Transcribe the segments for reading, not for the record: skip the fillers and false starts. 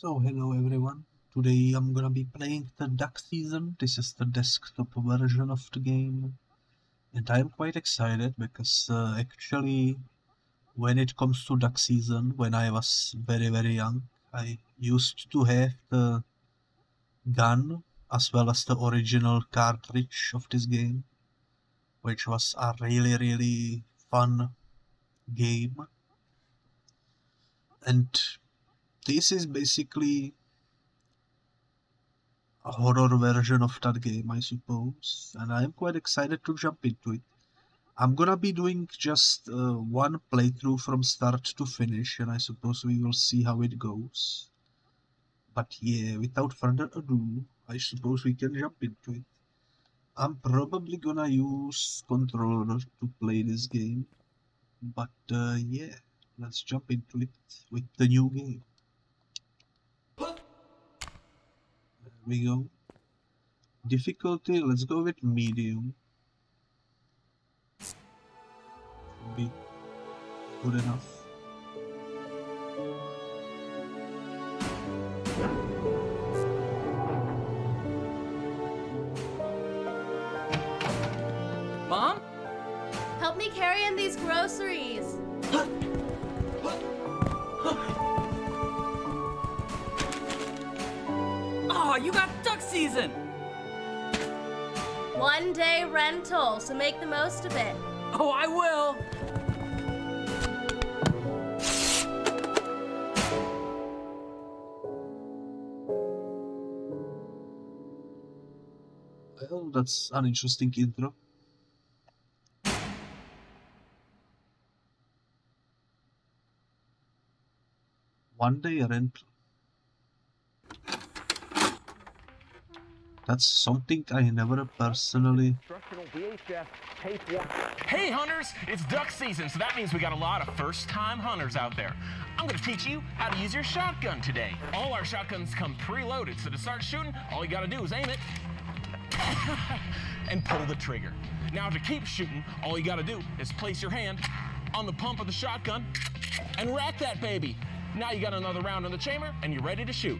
So hello everyone, today I'm gonna be playing the Duck Season. This is the desktop version of the game. And I'm quite excited because actually when it comes to Duck Season, when I was very young, I used to have the gun as well as the original cartridge of this game, which was a really fun game. And this is basically a horror version of that game, I suppose, and I'm quite excited to jump into it. I'm gonna be doing just one playthrough from start to finish, and I suppose we will see how it goes. But yeah, without further ado, I suppose we can jump into it. I'm probably gonna use controller to play this game, but yeah, let's jump into it with the new game. We go. Difficulty, let's go with medium. Should be good enough. Mom? Help me carry in these groceries. You got duck season! One day rental, so make the most of it. Oh, I will! Well, that's an interesting intro. One day rental. That's something I never personally... Hey hunters, it's duck season, so that means we got a lot of first-time hunters out there. I'm gonna teach you how to use your shotgun today. All our shotguns come preloaded, so to start shooting, all you gotta do is aim it and pull the trigger. Now to keep shooting, all you gotta do is place your hand on the pump of the shotgun and rack that baby. Now you got another round in the chamber and you're ready to shoot.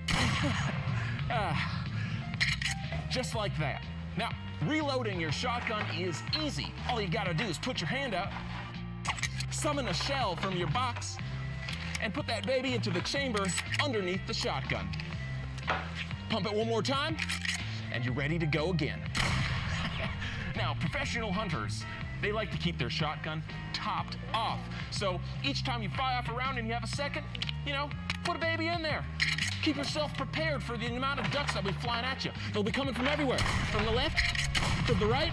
Just like that. Now, reloading your shotgun is easy. All you gotta do is put your hand up, summon a shell from your box, and put that baby into the chamber underneath the shotgun. Pump it one more time, and you're ready to go again. Now, professional hunters, they like to keep their shotgun topped off. So each time you fire off a round and you have a second, you know, put a baby in there. Keep yourself prepared for the amount of ducks that will be flying at you. They'll be coming from everywhere. From the left, to the right.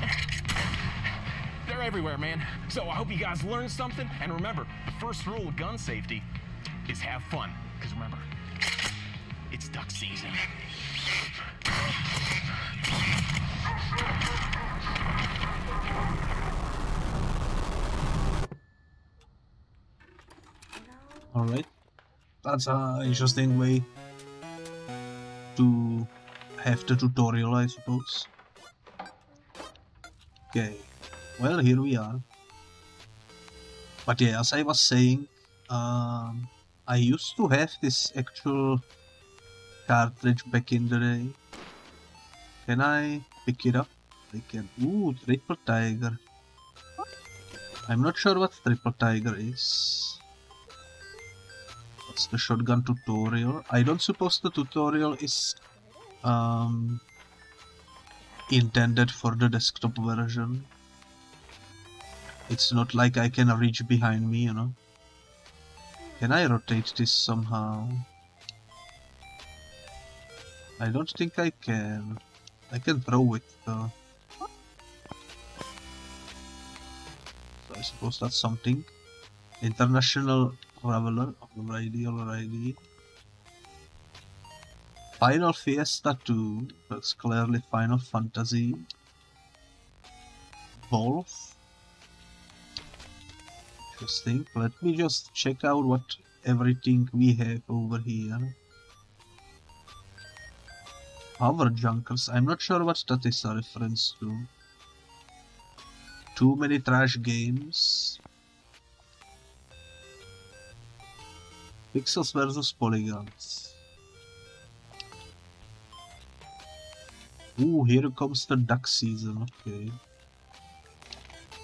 They're everywhere, man. So I hope you guys learned something. And remember, the first rule of gun safety is have fun. Because remember, it's duck season. All right. That's an interesting way to have the tutorial, I suppose. Okay, well, here we are. But yeah, as I was saying, I used to have this actual cartridge back in the day. Can I pick it up? I can. Ooh, Triple Tiger. I'm not sure what Triple Tiger is. The shotgun tutorial. I don't suppose the tutorial is intended for the desktop version. It's not like I can reach behind me, you know. Can I rotate this somehow? I don't think I can. I can throw it though. So I suppose that's something. International Traveler, alrighty. Final Fiesta 2, that's clearly Final Fantasy. Wolf. Interesting. Let me just check out what everything we have over here. Hover Junkers, I'm not sure what that is a reference to. Too many trash games. Pixels versus polygons. Ooh, here comes the duck season, okay.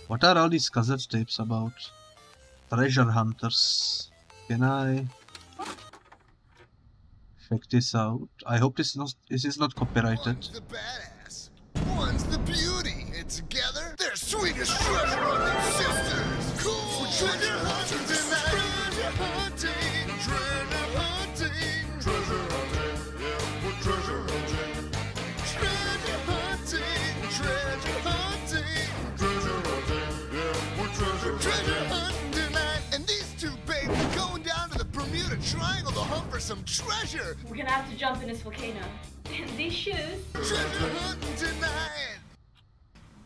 What are all these cassette tapes about? Treasure Hunters. Can I check this out? I hope this is not copyrighted. One's the badass, one's the beauty, and together they're sweetest treasure hunting sisters. Cool. For treasure hunting tonight. Treasure hunting, yeah, for treasure hunting. Treasure hunting, yeah, for treasure hunting. Treasure hunting tonight, and these two babies going down to the Bermuda Triangle to hunt for some treasure. We're gonna have to jump in this volcano. In these shoes. Treasure hunting tonight.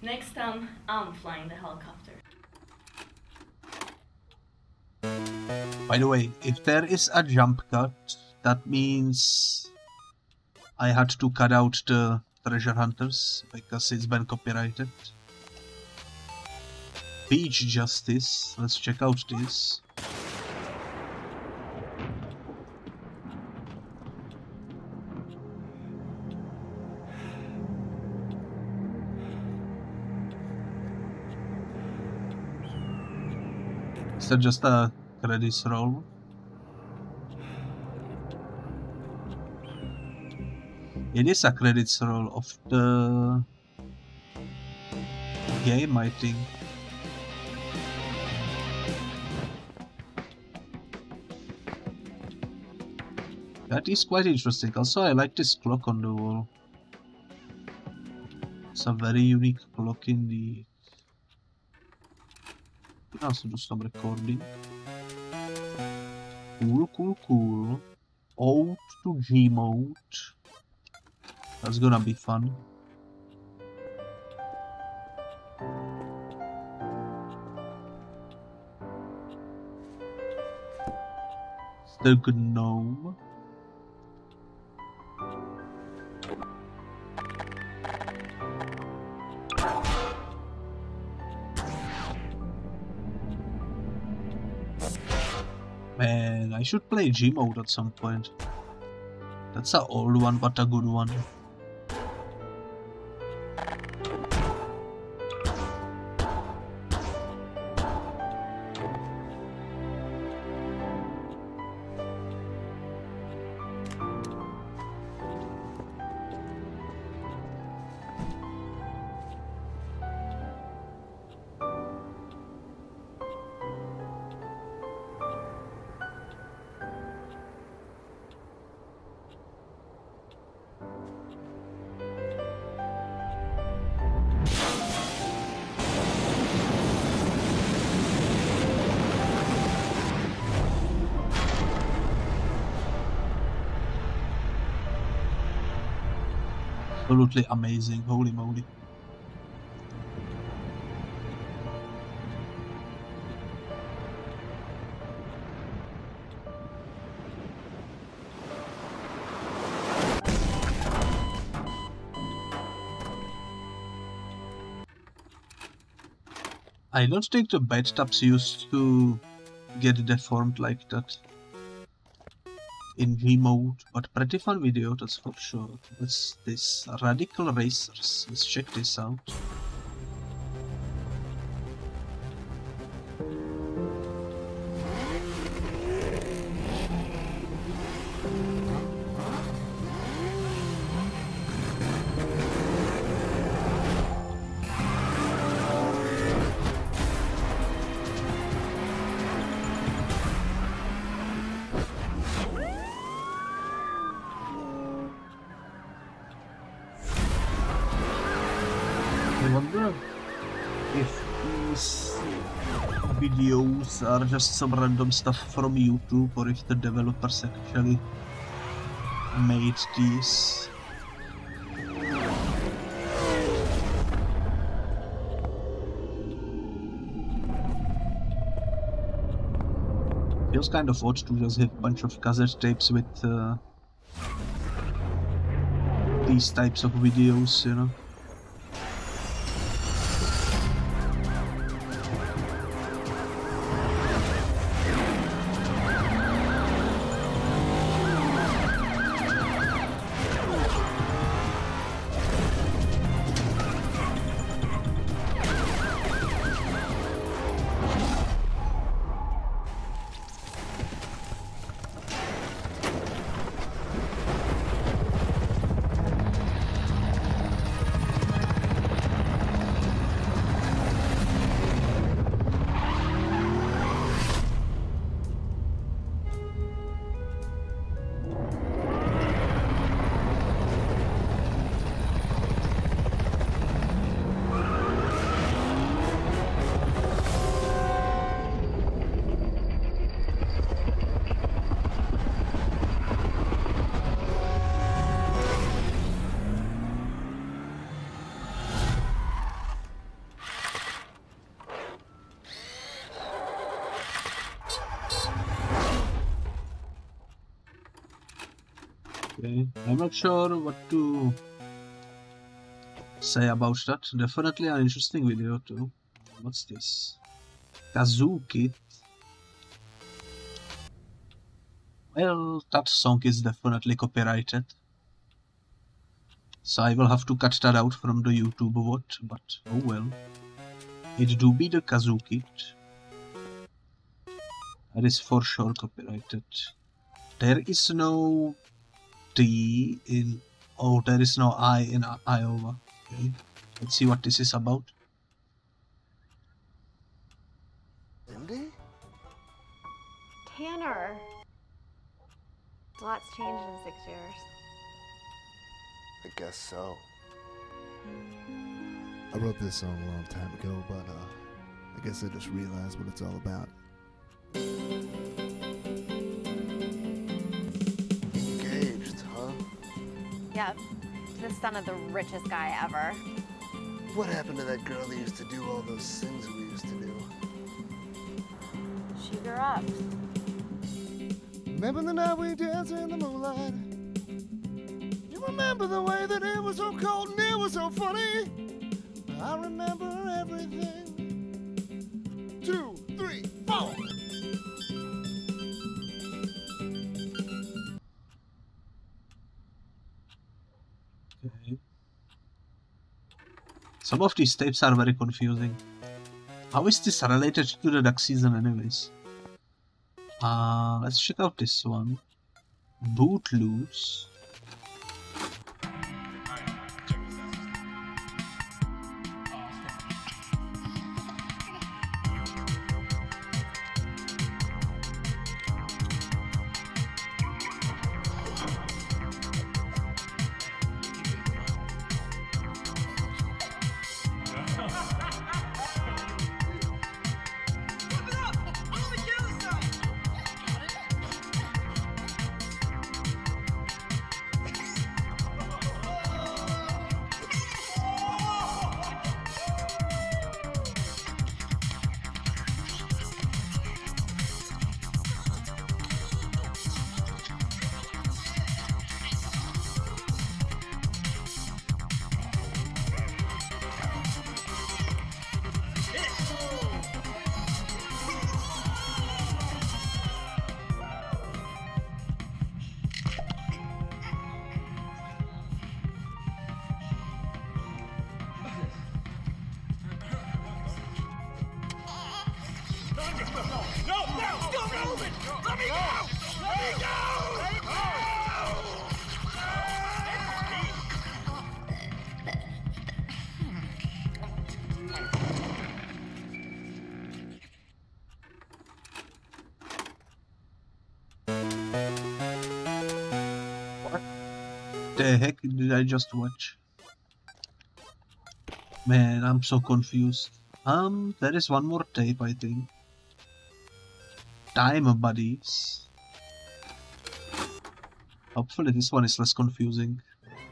Next time, I'm flying the helicopter. By the way, if there is a jump cut, that means I had to cut out the Treasure Hunters, because it's been copyrighted. Beach Justice, let's check out this. Is that just a credits roll? It is a credits roll of the game, I think. That is quite interesting. Also, I like this clock on the wall. It's a very unique clock indeed. You can also do some recording. Cool, cool, cool. Out to G mode. That's gonna be fun. It's the gnome. Man, I should play G mode at some point. That's an old one, but a good one. Absolutely amazing, holy moly. I don't think the bed taps used to get deformed like that in G mode, but pretty fun video, that's for sure. What's this? Radical Racers. Let's check this out. Are just some random stuff from YouTube, or if the developers actually made these. Feels kind of odd to just have a bunch of cassette tapes with these types of videos, you know. I'm not sure what to say about that. Definitely an interesting video too. What's this? Kazoo Kid. Well, that song is definitely copyrighted, so I will have to cut that out from the YouTube vote, but oh well. It do be the Kazoo Kid. That is for sure copyrighted. There is no D in, oh, there is no I in Iowa. Okay, let's see what this is about. Andy Tanner. A lot's changed in 6 years. I guess so. I wrote this song a long time ago, but I guess I just realized what it's all about. Yeah, the son of the richest guy ever. What happened to that girl that used to do all those things we used to do? She grew up. Remember the night we danced in the moonlight? You remember the way that it was so cold and it was so funny? I remember everything. 2, 3, 4! Some of these tapes are very confusing. How is this related to the Duck Season anyways? Let's check out this one. Boot Loose. The heck did I just watch? Man, I'm so confused. There is one more tape, I think. Time Buddies. Hopefully this one is less confusing.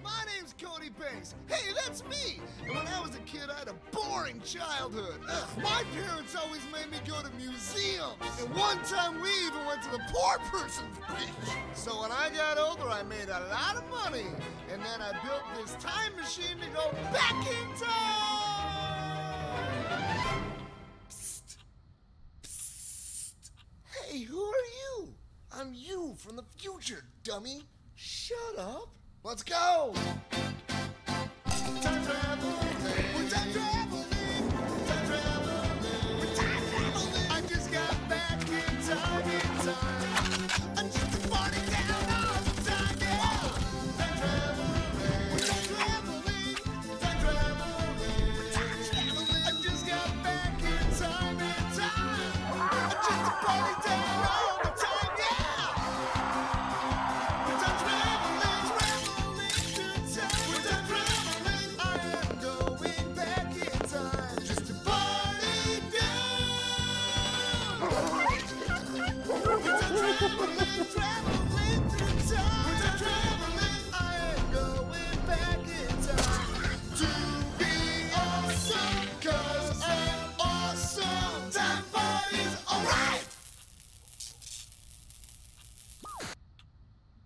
My name's Cody Banks. Hey, that's me! And when I was a kid, I had a boring childhood. My parents always made me go to museums. And one time we even went to the poor person's beach. So when I got older, I made a lot of money. And then I built this time machine to go back in time! Psst. Psst. Hey, who are you? I'm you from the future, dummy. Shut up. Let's go! Time traveling. We're time traveling. We're time traveling. We're time traveling. I just got back in time, in time. I'm just farting down on the time, yeah. Time traveling. We're time traveling. We're time traveling. We're time traveling. I just got back in time, I'm just farting down on the time, yeah.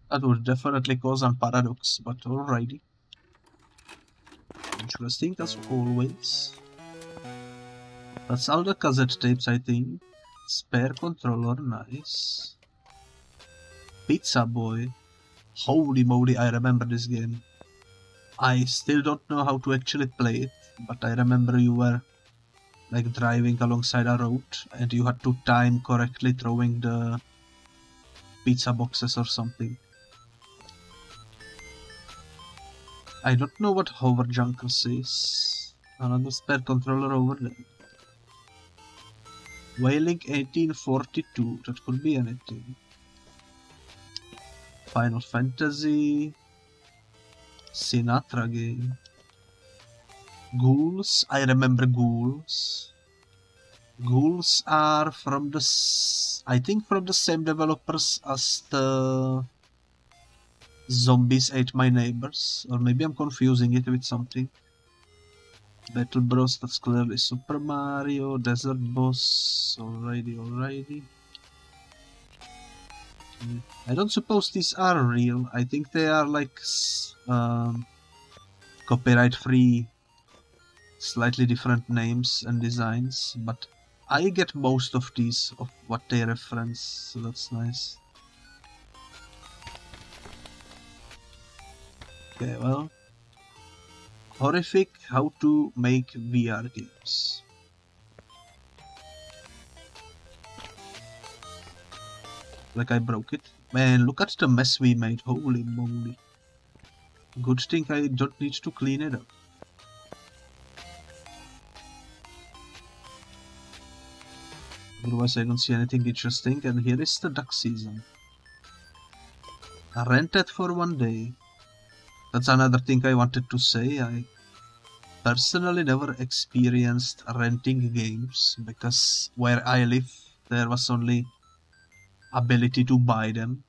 That would definitely cause some paradox, but alrighty. Interesting as always. That's all the cassette tapes, I think. Spare controller, nice. Pizza Boy. Holy moly, I remember this game. I still don't know how to actually play it, but I remember you were like driving alongside a road and you had to time correctly throwing the pizza boxes or something. I don't know what Hover Junkers is. Another spare controller over there. Wailing 1842, that could be anything. Final Fantasy. Sinatra game. Ghouls, I remember Ghouls. Ghouls are from the, I think from the same developers as the Zombies Ate My Neighbors, or maybe I'm confusing it with something. Battle Bros, that's clearly Super Mario. Desert Boss, alrighty. I don't suppose these are real. I think they are like copyright free, slightly different names and designs, but I get most of these of what they reference, so that's nice. Okay, well, horrific how to make VR games. Like I broke it. Man, look at the mess we made. Holy moly. Good thing I don't need to clean it up. Otherwise I don't see anything interesting. And here is the Duck Season. I rented for one day. That's another thing I wanted to say. I personally never experienced renting games because where I live there was only ability to buy them,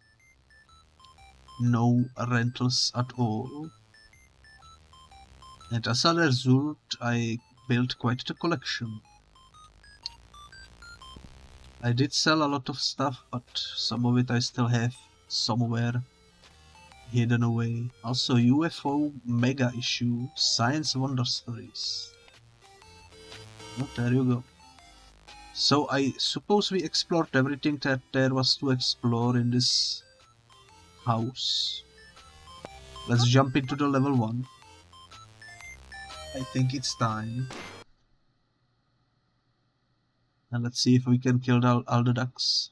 no rentals at all, and as a result I built quite the collection. I did sell a lot of stuff, but some of it I still have somewhere hidden away. Also UFO mega issue, science wonder stories. Oh, there you go. So I suppose we explored everything that there was to explore in this house. Let's jump into the level 1. I think it's time. And let's see if we can kill all the ducks.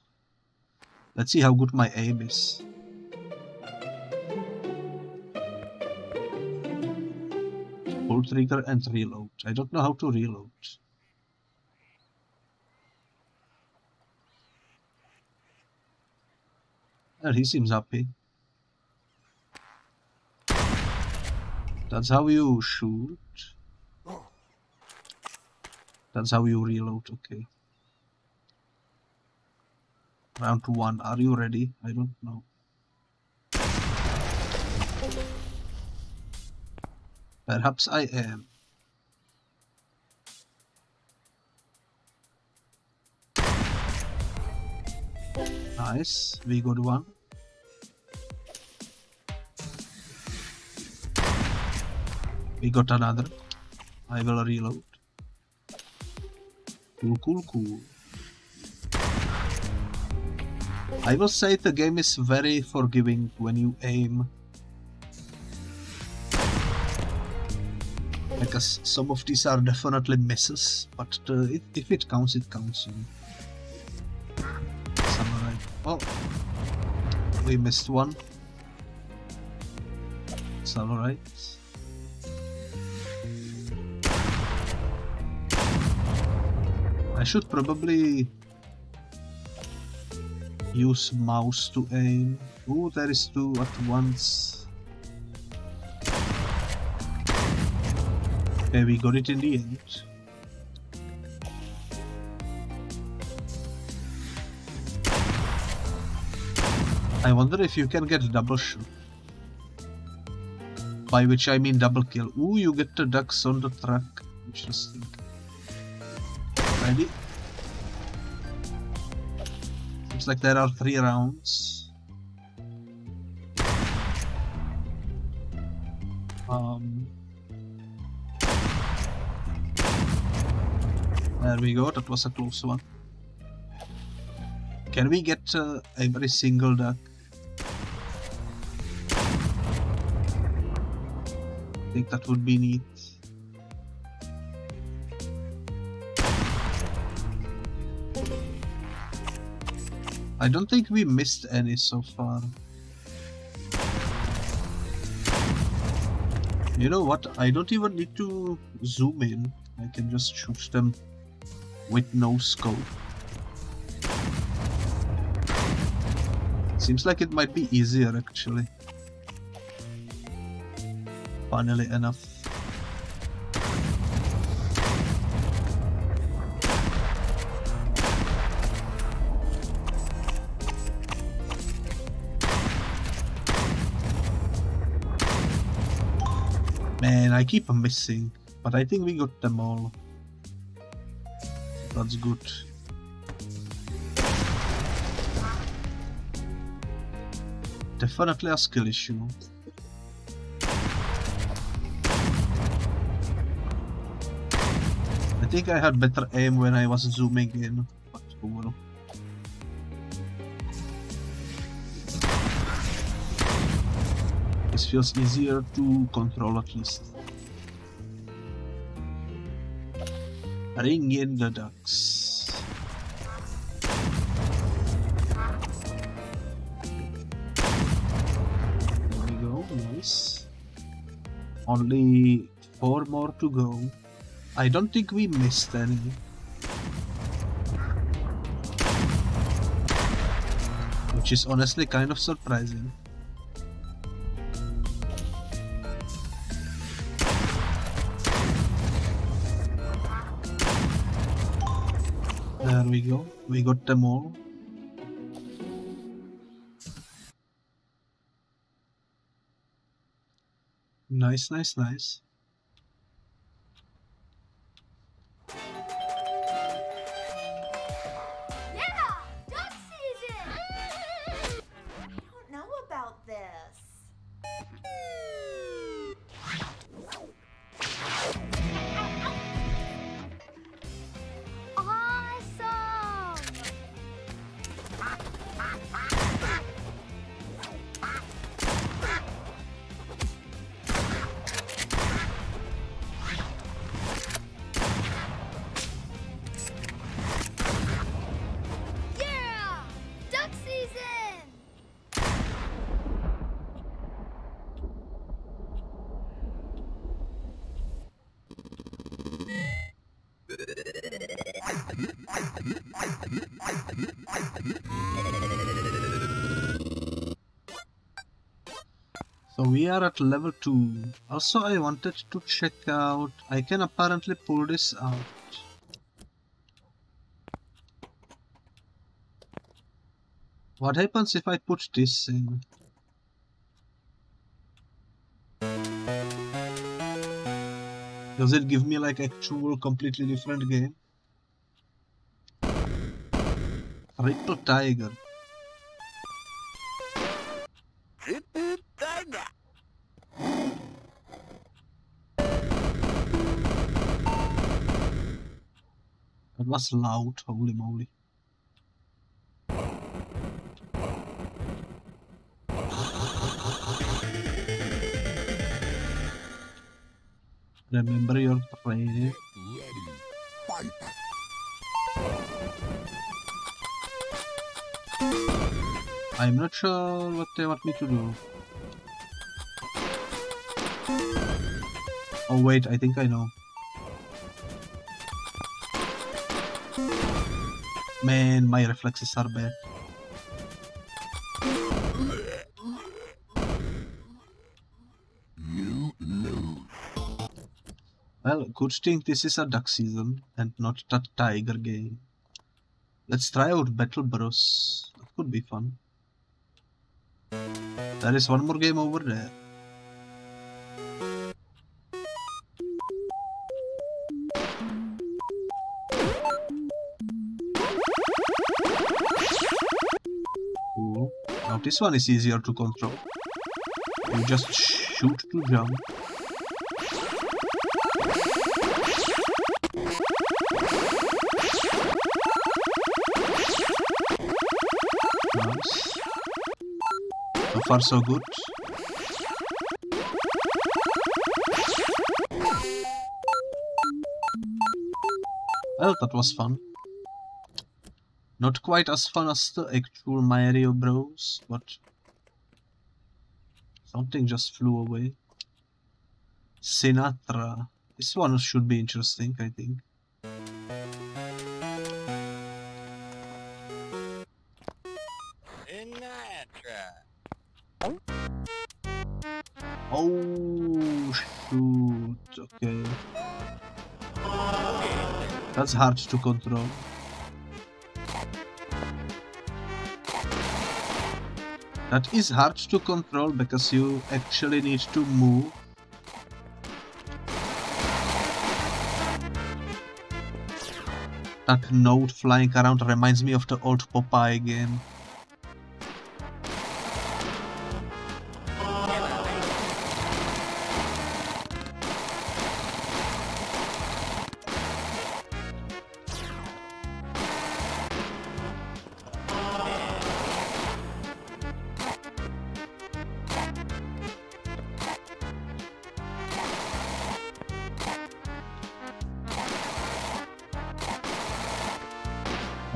Let's see how good my aim is. Pull trigger and reload. I don't know how to reload. He seems happy. That's how you shoot. That's how you reload, okay. Round 1, are you ready? I don't know. Perhaps I am. Nice, we got one. We got another. I will reload. Cool. I will say the game is very forgiving when you aim. Because some of these are definitely misses, but if it counts, it counts. Samurai. Oh, we missed one. It's alright. I should probably use mouse to aim. Ooh, there is two at once. Okay, we got it in the end. I wonder if you can get double shot. By which I mean double kill. Ooh, you get the ducks on the truck. Interesting. Ready? Looks like there are 3 rounds. There we go, that was a close one. Can we get every single duck? I think that would be neat. I don't think we missed any so far. You know what? I don't even need to zoom in. I can just shoot them with no scope. Seems like it might be easier actually. Funnily enough. Man, I keep missing, but I think we got them all. That's good. Definitely a skill issue. I think I had better aim when I was zooming in, but overall. This feels easier to control at least. Bring in the ducks. There we go, nice. Only 4 more to go. I don't think we missed any. Which is honestly kind of surprising. There we go, we got them all. Nice, nice, nice. Yeah! Duck season! I don't know about this. So we are at level 2. Also I wanted to check out, I can apparently pull this out. What happens if I put this in? Does it give me like actual completely different game? Triple Tiger. That was loud, holy moly. Remember your training. I'm not sure what they want me to do. Oh wait, I think I know. Man, my reflexes are bad. Well, good thing this is a duck season and not a tiger game. Let's try out Battle Bros. That could be fun. There is one more game over there. Cool. Now this one is easier to control. You just shoot to jump. So far, so good. Well, that was fun. Not quite as fun as the actual Mario Bros, but something just flew away. Sinatra. This one should be interesting, I think. Oh, shoot. Okay. That's hard to control. That is hard to control because you actually need to move. That note flying around reminds me of the old Popeye game.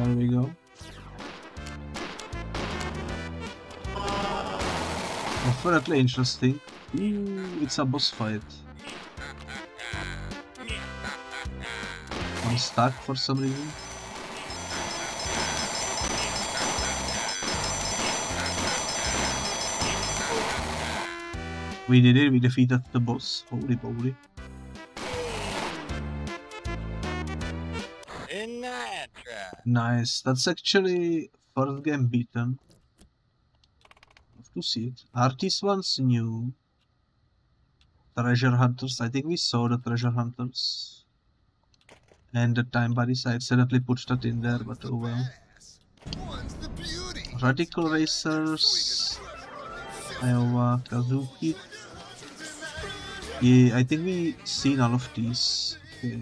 There we go. Definitely interesting. Ooh, it's a boss fight. I'm stuck for some reason. We did it, we defeated the boss. Holy moly. Nice, that's actually first game beaten. Have to see it. Artist one's new. Treasure Hunters, I think we saw the Treasure Hunters. And the Time Buddies, I accidentally put that in there, but oh well. Radical Racers, Iowa, Kazoo Kid. Yeah, I think we seen all of these. Okay.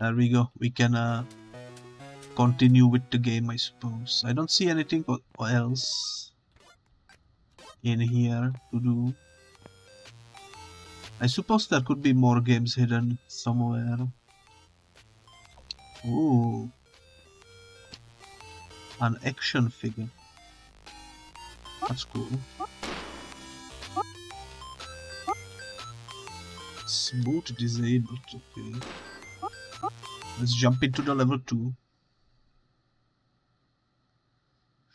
There we go, we can continue with the game, I suppose. I don't see anything else in here to do. I suppose there could be more games hidden somewhere. Ooh. An action figure. That's cool. Smooth disabled, okay. Let's jump into the level 2.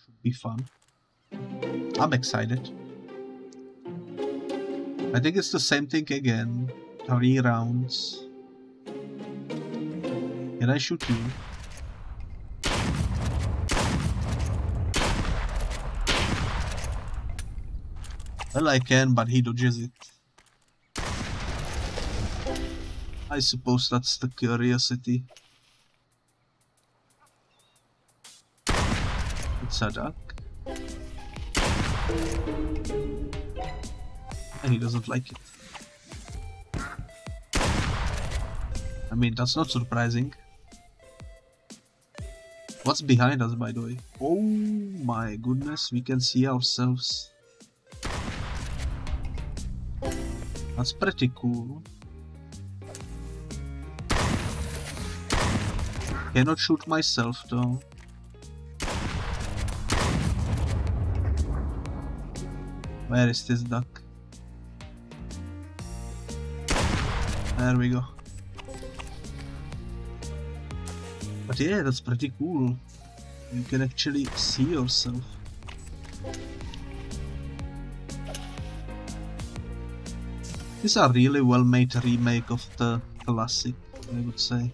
Should be fun. I'm excited. I think it's the same thing again. 3 rounds. Can I shoot you? Well, I can, but he dodges it. I suppose that's the curiosity. It's a duck. And he doesn't like it. I mean, that's not surprising. What's behind us, by the way? Oh my goodness, we can see ourselves. That's pretty cool. Cannot shoot myself though. Where is this duck? There we go. But yeah, that's pretty cool. You can actually see yourself. These are really well made remake of the classic, I would say.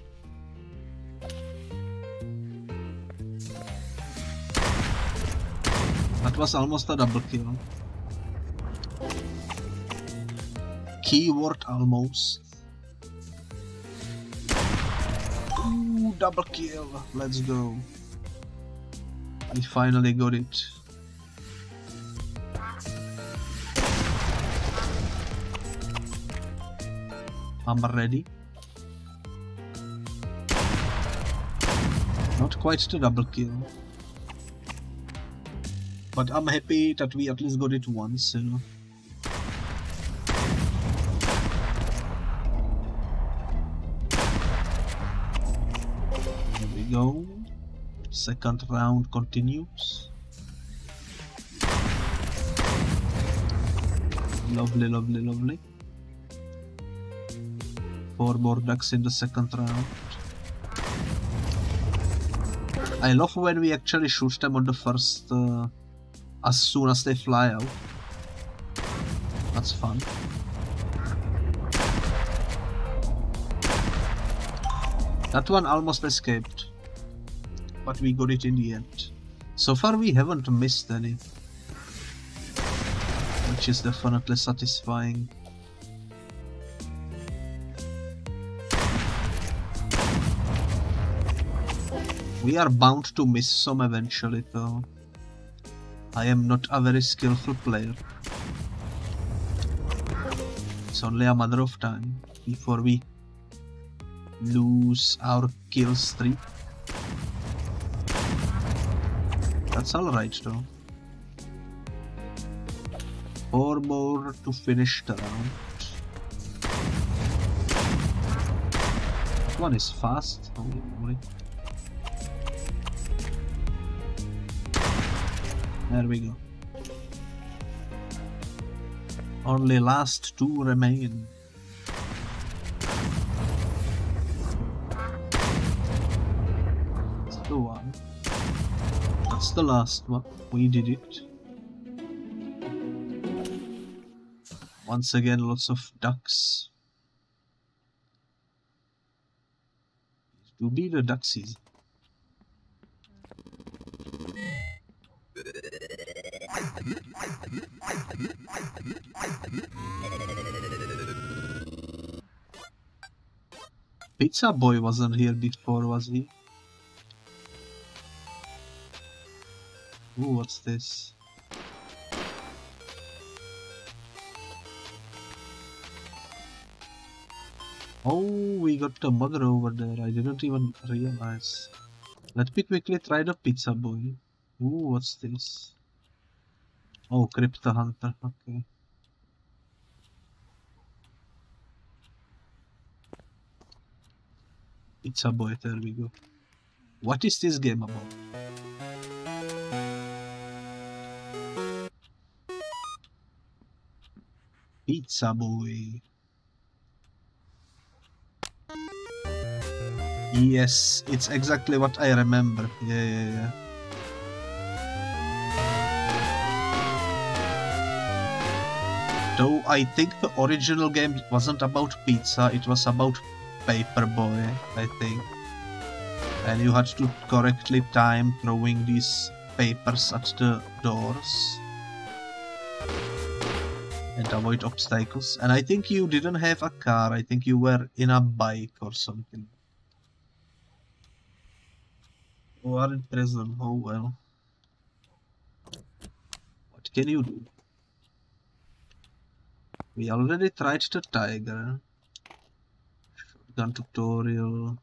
That was almost a double kill. Keyword almost. Ooh, double kill. Let's go. We finally got it. I'm ready. Not quite the double kill. But I'm happy that we at least got it once, you know. There we go. Second round continues. Lovely, lovely, lovely. 4 more ducks in the second round. I love when we actually shoot them on the first... as soon as they fly out. That's fun. That one almost escaped, but we got it in the end. So far we haven't missed any, which is definitely satisfying. We are bound to miss some eventually though. I am not a very skillful player. It's only a matter of time before we lose our kill streak. That's alright though. 4 more to finish the round. That one is fast. Holy moly. There we go. Only last 2 remain. That's the one. That's the last one. We did it. Once again, lots of ducks. It will be the duck season. Pizza Boy wasn't here before, was he? Ooh, what's this? Oh, we got the mother over there, I didn't even realize. Let me quickly try the Pizza Boy. Ooh, what's this? Oh, Crypto Hunter, okay. It's a boy, there we go. What is this game about? Pizza Boy. Yes, it's exactly what I remember. Yeah. Though I think the original game wasn't about pizza, it was about Paperboy, I think. And you had to correctly time throwing these papers at the doors and avoid obstacles. And I think you didn't have a car, I think you were in a bike or something. You are in prison, oh well. What can you do? We already tried the tiger. Shotgun tutorial.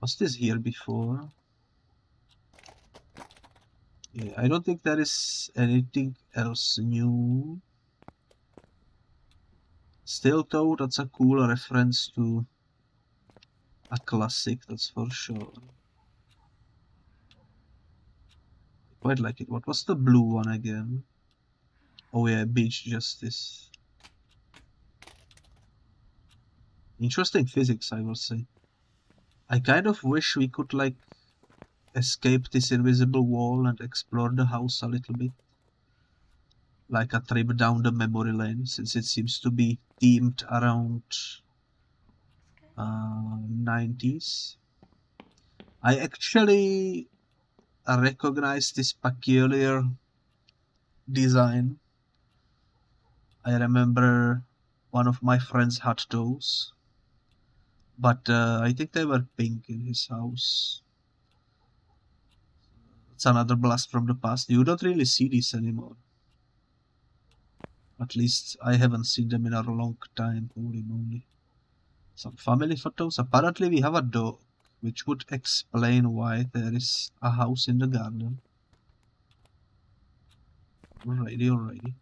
Was this here before? Yeah, I don't think there is anything else new. Still though, that's a cool reference to a classic, that's for sure. Quite like it. What was the blue one again? Oh yeah, Beach Justice. Interesting physics, I will say. I kind of wish we could, like, escape this invisible wall and explore the house a little bit. Like a trip down the memory lane, since it seems to be themed around 90s. I actually recognize this peculiar design. I remember one of my friends had those, but I think they were pink in his house. It's another blast from the past. You don't really see these anymore. At least I haven't seen them in a long time. Holy moly. Some family photos. Apparently we have a dog. which would explain why there is a house in the garden. Alrighty, alrighty.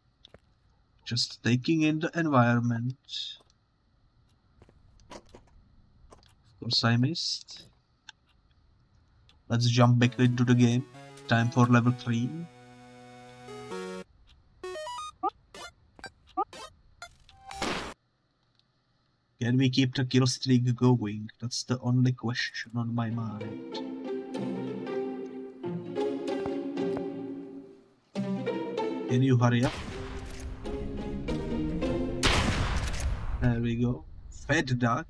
Just taking in the environment. Of course I missed. Let's jump back into the game. Time for level 3. Can we keep the kill streak going? That's the only question on my mind. Can you hurry up? There we go. Fed duck.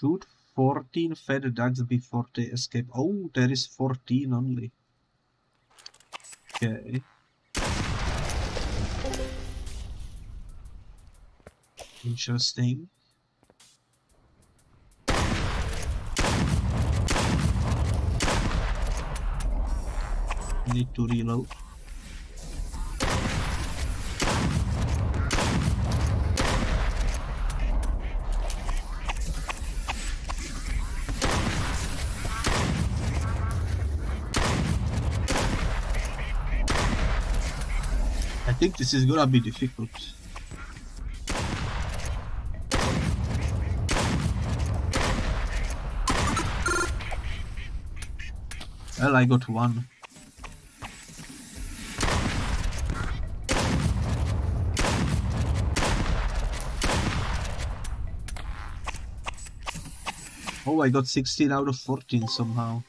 Shoot 14 fed ducks before they escape. Oh, there is 14 only. Okay. Interesting. Need to reload. I think this is gonna be difficult. Well, I got one. Oh, I got 16 out of 14 somehow.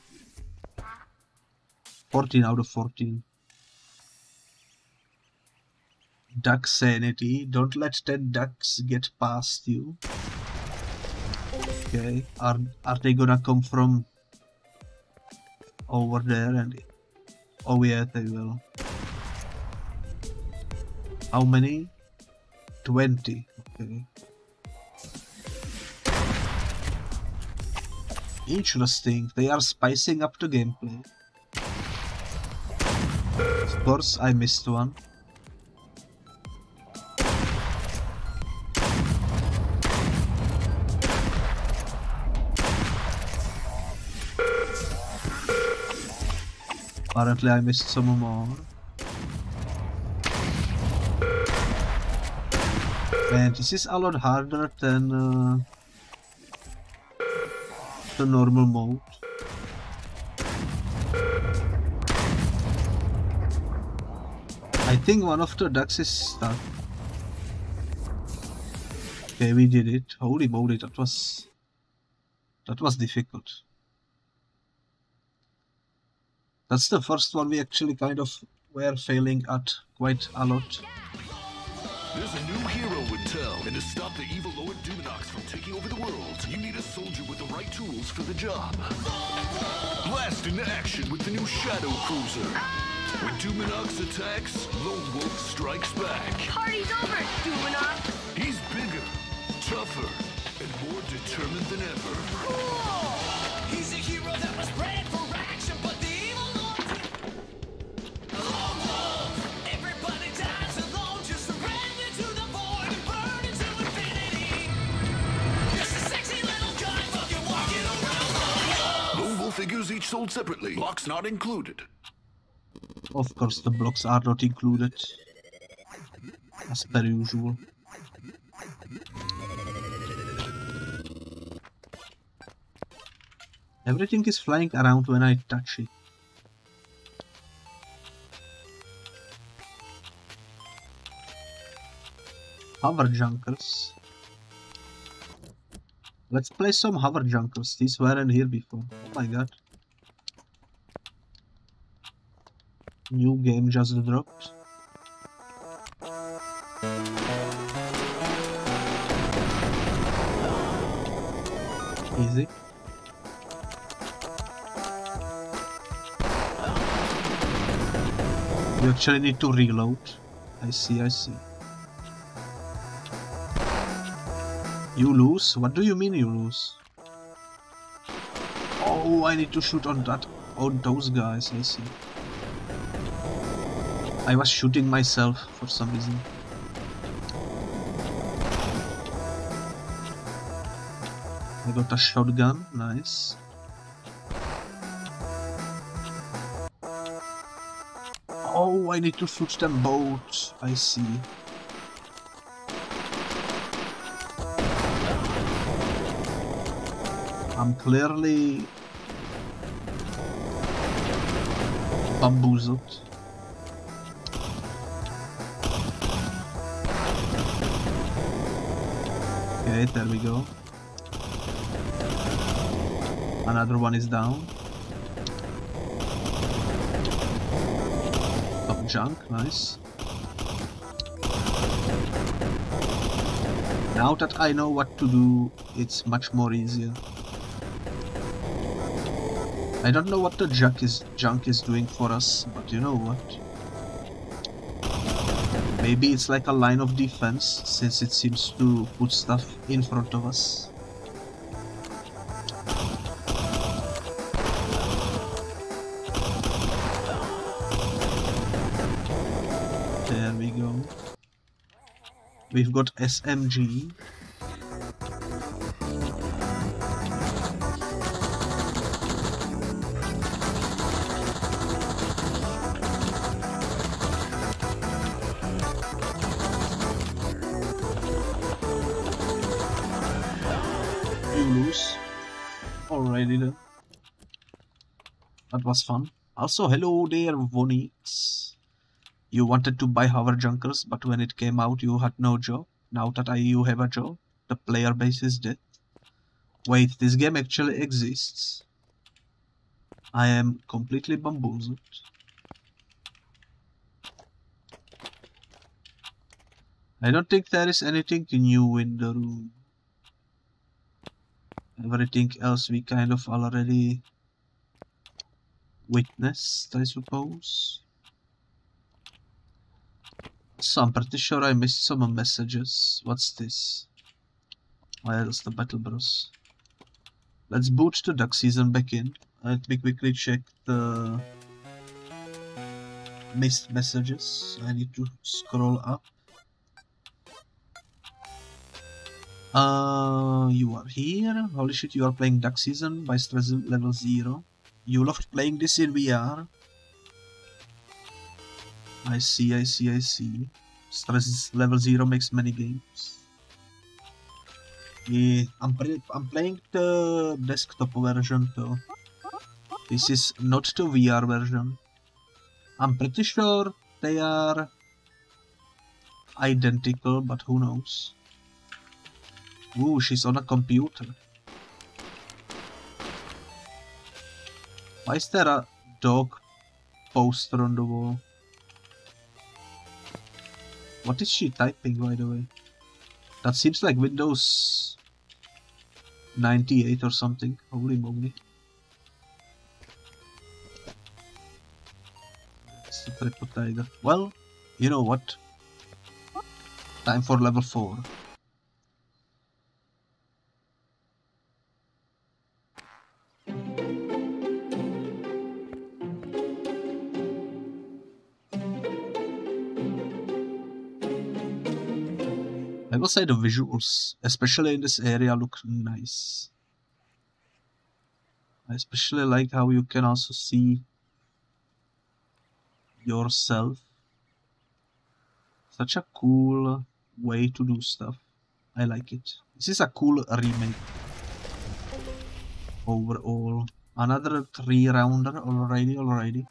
14 out of 14. Duck sanity. Don't let 10 ducks get past you. Okay. Are they gonna come from over there? And oh yeah, they will. How many? 20. Okay. Interesting. They are spicing up the gameplay. Of course, I missed one. Apparently I missed some more. Man, this is a lot harder than the normal mode. I think one of the ducks is stuck. Okay, we did it. Holy moly, that was difficult. That's the first one we actually kind of were failing at quite a lot. There's a new hero in town, and to stop the evil Lord Doominox from taking over the world, you need a soldier with the right tools for the job. Blast into action with the new Shadow Cruiser. When Doominox attacks, Lone Wolf strikes back. Party's over, Doominox! He's bigger, tougher, and more determined than ever. Cool! He's a hero that was bred for action, but the figures each sold separately. Blocks not included. Of course the blocks are not included. As per usual. Everything is flying around when I touch it. Hover Junkers. Let's play some Hover Junkers. These weren't here before. Oh my god. New game just dropped. Easy. You actually need to reload. I see, I see. You lose? What do you mean you lose? Oh, I need to shoot on that, on those guys, I see. I was shooting myself for some reason. I got a shotgun, nice. Oh, I need to shoot them both, I see. I'm clearly bamboozled. Okay, there we go. Another one is down. Top junk, nice. Now that I know what to do, it's much more easier. I don't know what the junk is doing for us, but you know what? Maybe it's like a line of defense, since it seems to put stuff in front of us. There we go. We've got SMG. That was fun. Also, hello there, Vonix. You wanted to buy Hover Junkers, but when it came out, you had no job. Now that you have a job, the player base is dead. Wait, this game actually exists. I am completely bamboozled. I don't think there is anything new in the room. Everything else we kind of already witnessed, I suppose. So I'm pretty sure I missed some messages. What's this? Where's the Battle Bros? Let's boot the Duck Season back in. Let me quickly check the missed messages. I need to scroll up. You are here. Holy shit, you are playing Duck Season by Stress Level Zero. You loved playing this in VR. I see, I see, I see. Stress Level Zero makes many games. Yeah, I'm playing the desktop version though. This is not the VR version. I'm pretty sure they are identical, but who knows? Ooh, she's on a computer. Why is there a dog poster on the wall? What is she typing, by the way? That seems like Windows 98 or something. Holy moly. It's the Triple Tiger. Well, you know what? Time for level 4. I will say the visuals, especially in this area, look nice. I especially like how you can also see yourself. Such a cool way to do stuff. I like it. This is a cool remake overall. Another 3-rounder already.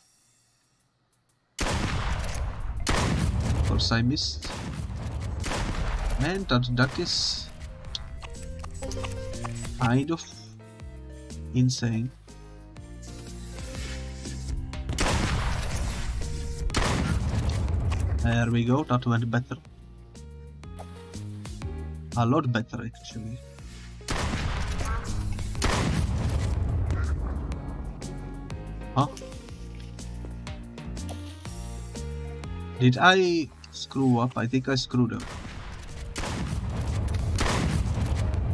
Of course I missed. Man, that duck is kind of insane. There we go, that went better. A lot better, actually. Huh? Did I screw up? I think I screwed up.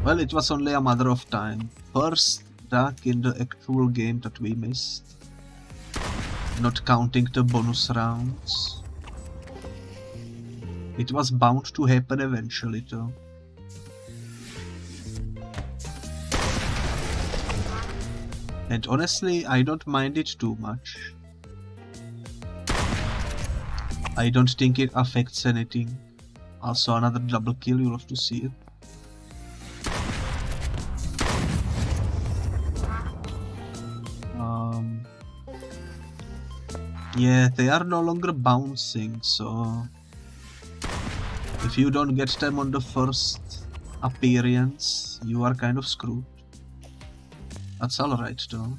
Well, it was only a matter of time. First duck in the actual game that we missed. Not counting the bonus rounds. It was bound to happen eventually though. And honestly, I don't mind it too much. I don't think it affects anything. Also another double kill, you'll have to see it. Yeah, they are no longer bouncing, so if you don't get them on the first appearance, you are kind of screwed. That's alright though.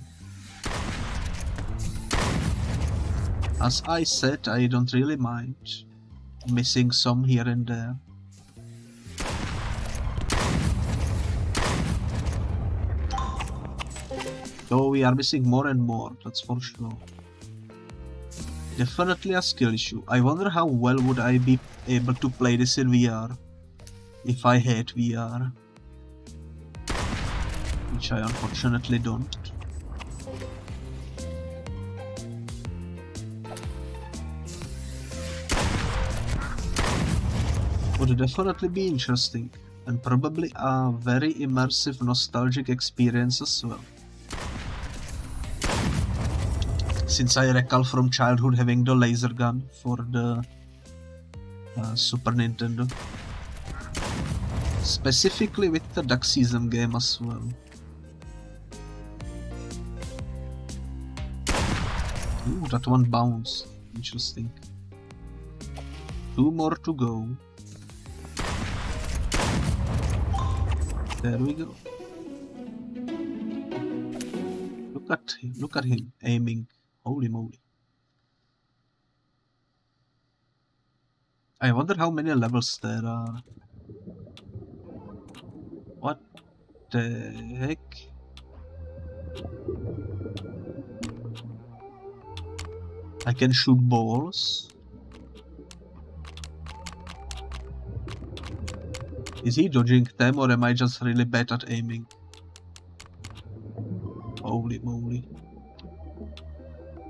As I said, I don't really mind missing some here and there. Though we are missing more and more, that's for sure. Definitely a skill issue. I wonder how well would I be able to play this in VR if I had VR, which I unfortunately don't. Would definitely be interesting and probably a very immersive nostalgic experience as well. Since I recall from childhood having the laser gun for the Super Nintendo. Specifically with the Duck Season game as well. Ooh, that one bounced. Interesting. Two more to go. There we go. Look at him aiming. Holy moly. I wonder how many levels there are. What the heck? I can shoot balls. Is he dodging them or am I just really bad at aiming? Holy moly.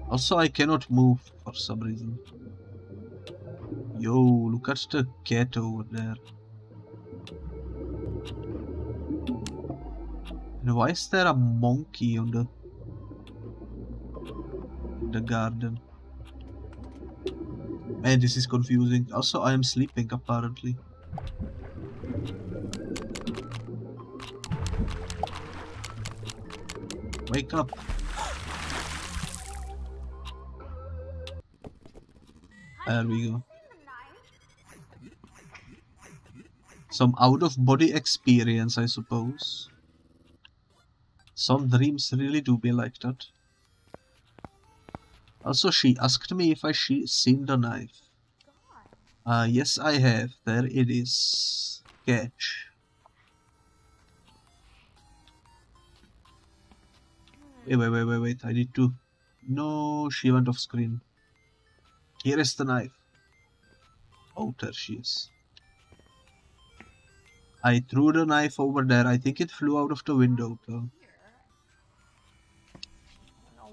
Also, I cannot move for some reason. Yo, look at the cat over there. And why is there a monkey on the garden? Man, this is confusing. Also, I am sleeping apparently. Wake up. There we go. Some out-of-body experience, I suppose. Some dreams really do be like that. Also, she asked me if I seen the knife. Yes, I have. There it is. Catch. Wait. I need to... No, she went off screen. Here is the knife. Oh, there she is. I threw the knife over there. I think it flew out of the window though.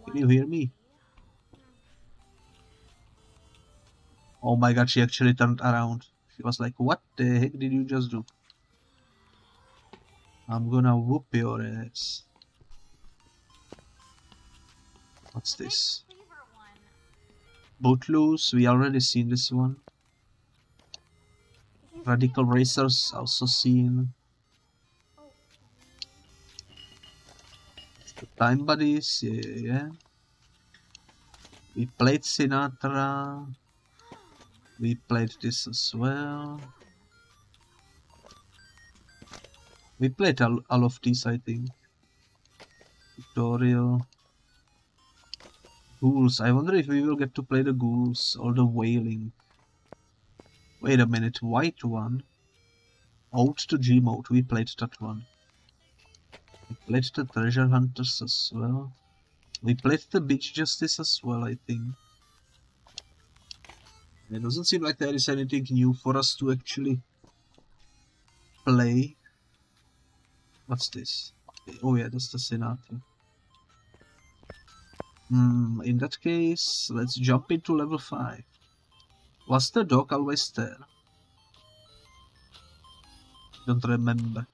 Can you hear me? Oh my god, she actually turned around. She was like, what the heck did you just do? I'm gonna whoop your ass. What's this? Boat loose, we already seen this one. Radical Racers, also seen. The Time Buddies, yeah. We played Sinatra. We played this as well. We played all of these, I think. Tutorial. Ghouls. I wonder if we will get to play the ghouls or the wailing. Wait a minute, white one. Out to G mode, we played that one. We played the Treasure Hunters as well. We played the Beach Justice as well, I think. It doesn't seem like there is anything new for us to actually play. What's this? Oh yeah, that's the Sinatra. In that case, let's jump into level 5. Was the dog always there? Don't remember.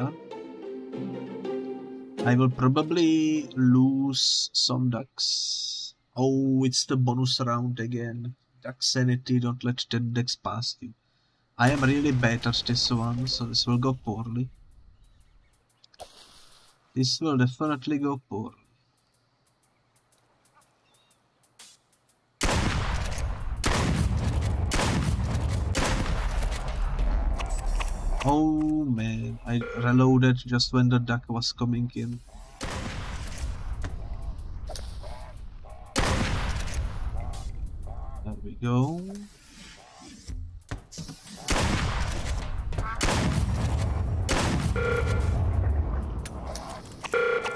here. I will probably lose some ducks. Oh, it's the bonus round again. Duck sanity, don't let 10 ducks pass you. I am really bad at this one, so this will go poorly. This will definitely go poorly. Oh man, I reloaded just when the duck was coming in. There we go.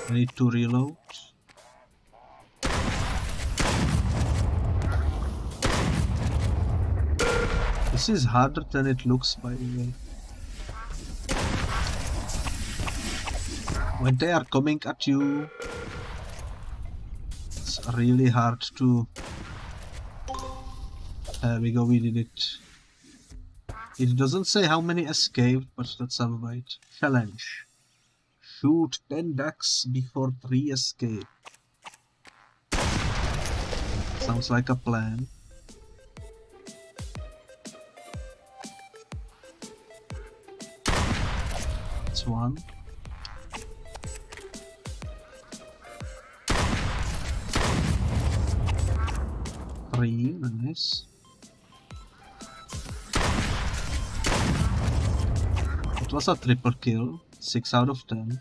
I need to reload. This is harder than it looks, by the way. When they are coming at you, it's really hard to... There we go, we did it. It doesn't say how many escaped, but that's alright. Challenge. Shoot 10 ducks before 3 escape. Sounds like a plan. That's one. Three, nice. It was a triple kill, 6 out of 10.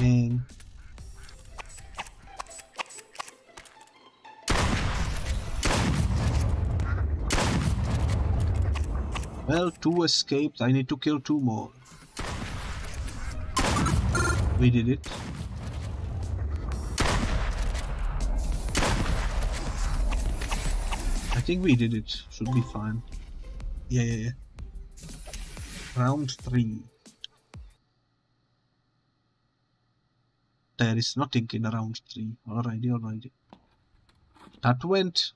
And well, 2 escaped. I need to kill 2 more. We did it. I think we did it. Should be fine. Yeah, yeah, yeah. Round 3. There is nothing in round 3. Alrighty, alrighty. That went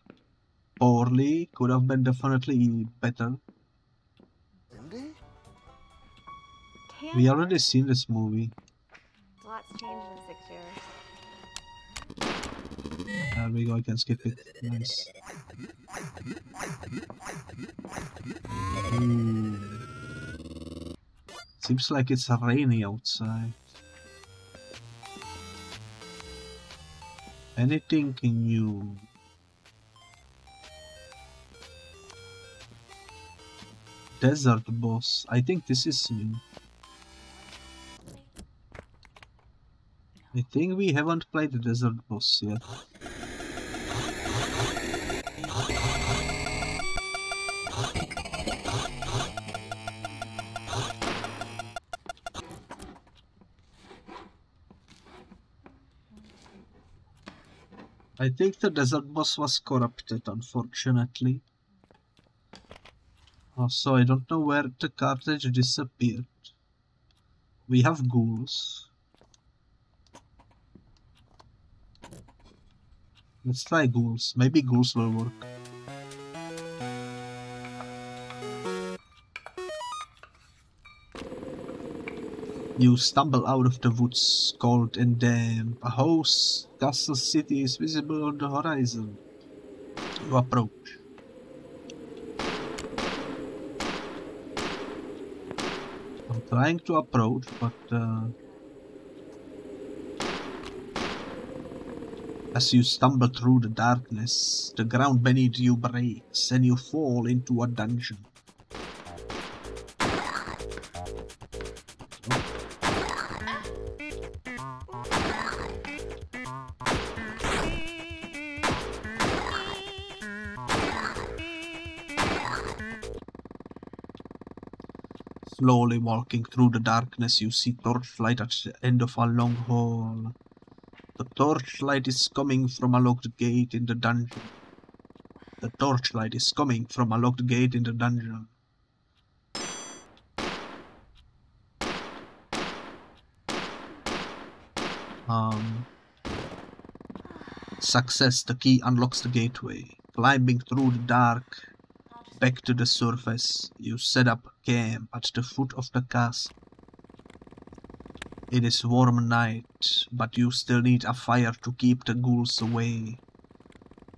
poorly. Could have been definitely better. We already seen this movie. Lots changed in 6 years. There we go, I can skip it. Nice. Ooh. Seems like it's rainy outside. Anything new? Desert boss. I think this is new. I think we haven't played the desert boss yet. I think the desert boss was corrupted, unfortunately. Also, I don't know where the cartridge disappeared. We have ghouls. Let's try ghouls. Maybe ghouls will work. You stumble out of the woods, cold and damp. A house, castle city is visible on the horizon. You approach. I'm trying to approach, but... As you stumble through the darkness, the ground beneath you breaks and you fall into a dungeon. Slowly walking through the darkness, you see torchlight at the end of a long hall. The torchlight is coming from a locked gate in the dungeon. The torchlight is coming from a locked gate in the dungeon. Success. The key unlocks the gateway. climbing through the dark. Back to the surface, you set up camp at the foot of the castle. It is warm night, but you still need a fire to keep the ghouls away.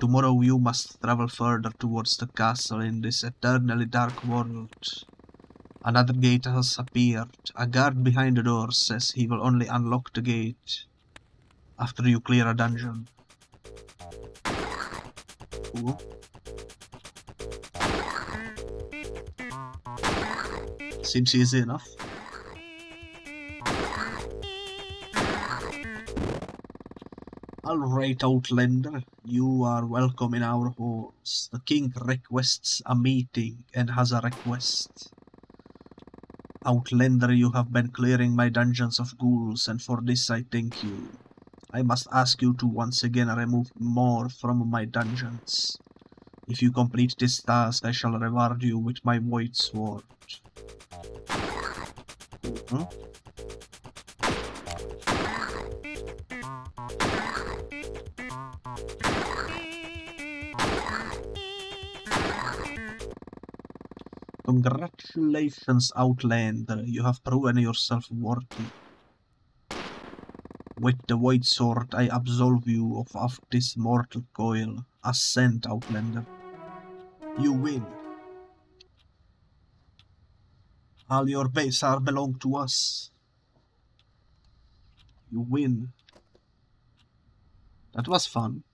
Tomorrow you must travel further towards the castle in this eternally dark world. Another gate has appeared. A guard behind the door says he will only unlock the gate after you clear a dungeon. Ooh. Seems easy enough. Alright, Outlander, you are welcome in our halls. The king requests a meeting and has a request. Outlander, you have been clearing my dungeons of ghouls, and for this I thank you. I must ask you to once again remove more from my dungeons. If you complete this task, I shall reward you with my void sword. Mm-hmm. Congratulations, Outlander, you have proven yourself worthy. With the void sword, I absolve you of this mortal coil. Ascend, Outlander. You win. All your base are belong to us. You win. That was fun.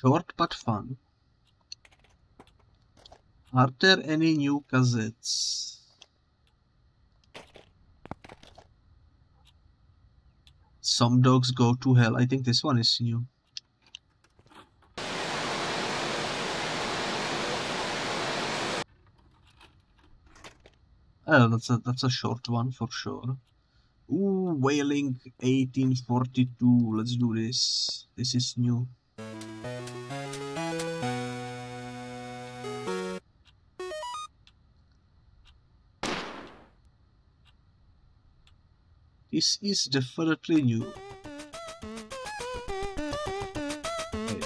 Short but fun. Are there any new cassettes? Some dogs go to hell. I think this one is new. Oh, that's a short one for sure. Ooh, Wailing 1842. Let's do this. This is new. This is definitely new. Wait.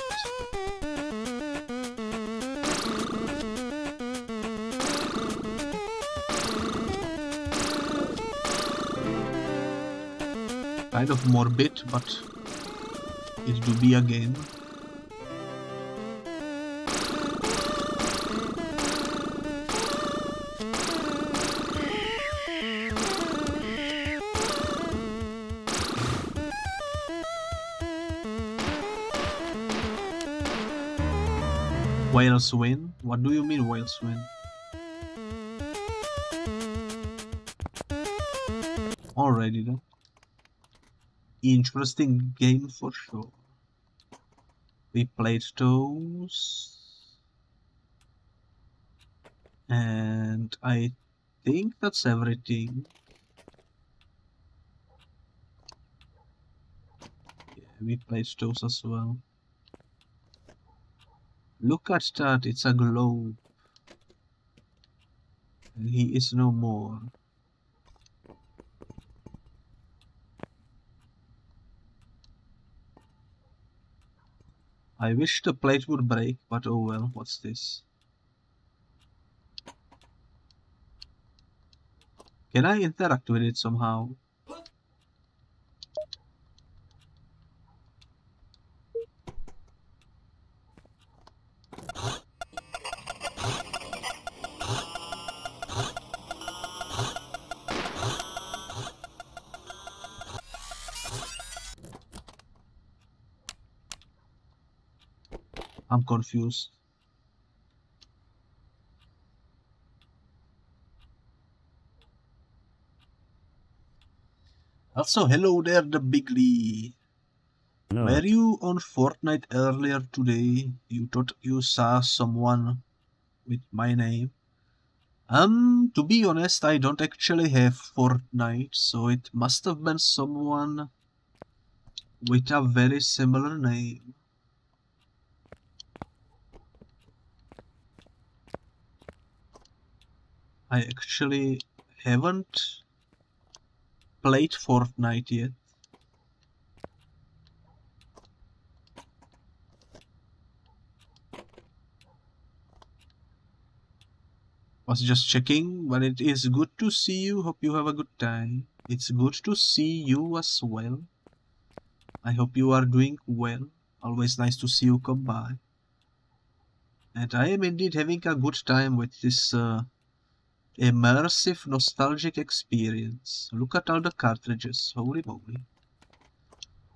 Kind of morbid, but it do be a game. Whales win? What do you mean whales win? Already then. Interesting game for sure. We played those. And I think that's everything. Yeah, we played those as well. Look at that, it's a globe. And he is no more. I wish the plate would break, but oh well, what's this? Can I interact with it somehow? I'm confused. Also, hello there, the Bigly. No. Were you on Fortnite earlier today? You thought you saw someone with my name. To be honest, I don't actually have Fortnite, so it must have been someone with a very similar name. I actually haven't played Fortnite yet. was just checking, but it is good to see you. Hope you have a good time. It's good to see you as well. I hope you are doing well. Always nice to see you come by. And I am indeed having a good time with this immersive, nostalgic experience. Look at all the cartridges. Holy moly.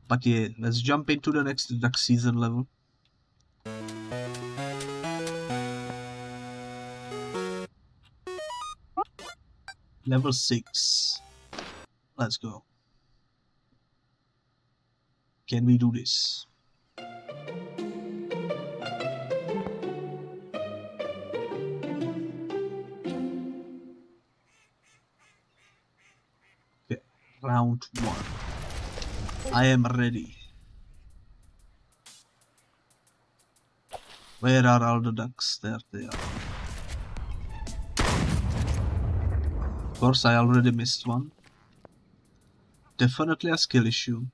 But yeah, let's jump into the next Duck Season level. Level 6. Let's go. Can we do this? Okay, round 1. I am ready. Where are all the ducks? There they are. Of course, I already missed one. Definitely a skill issue.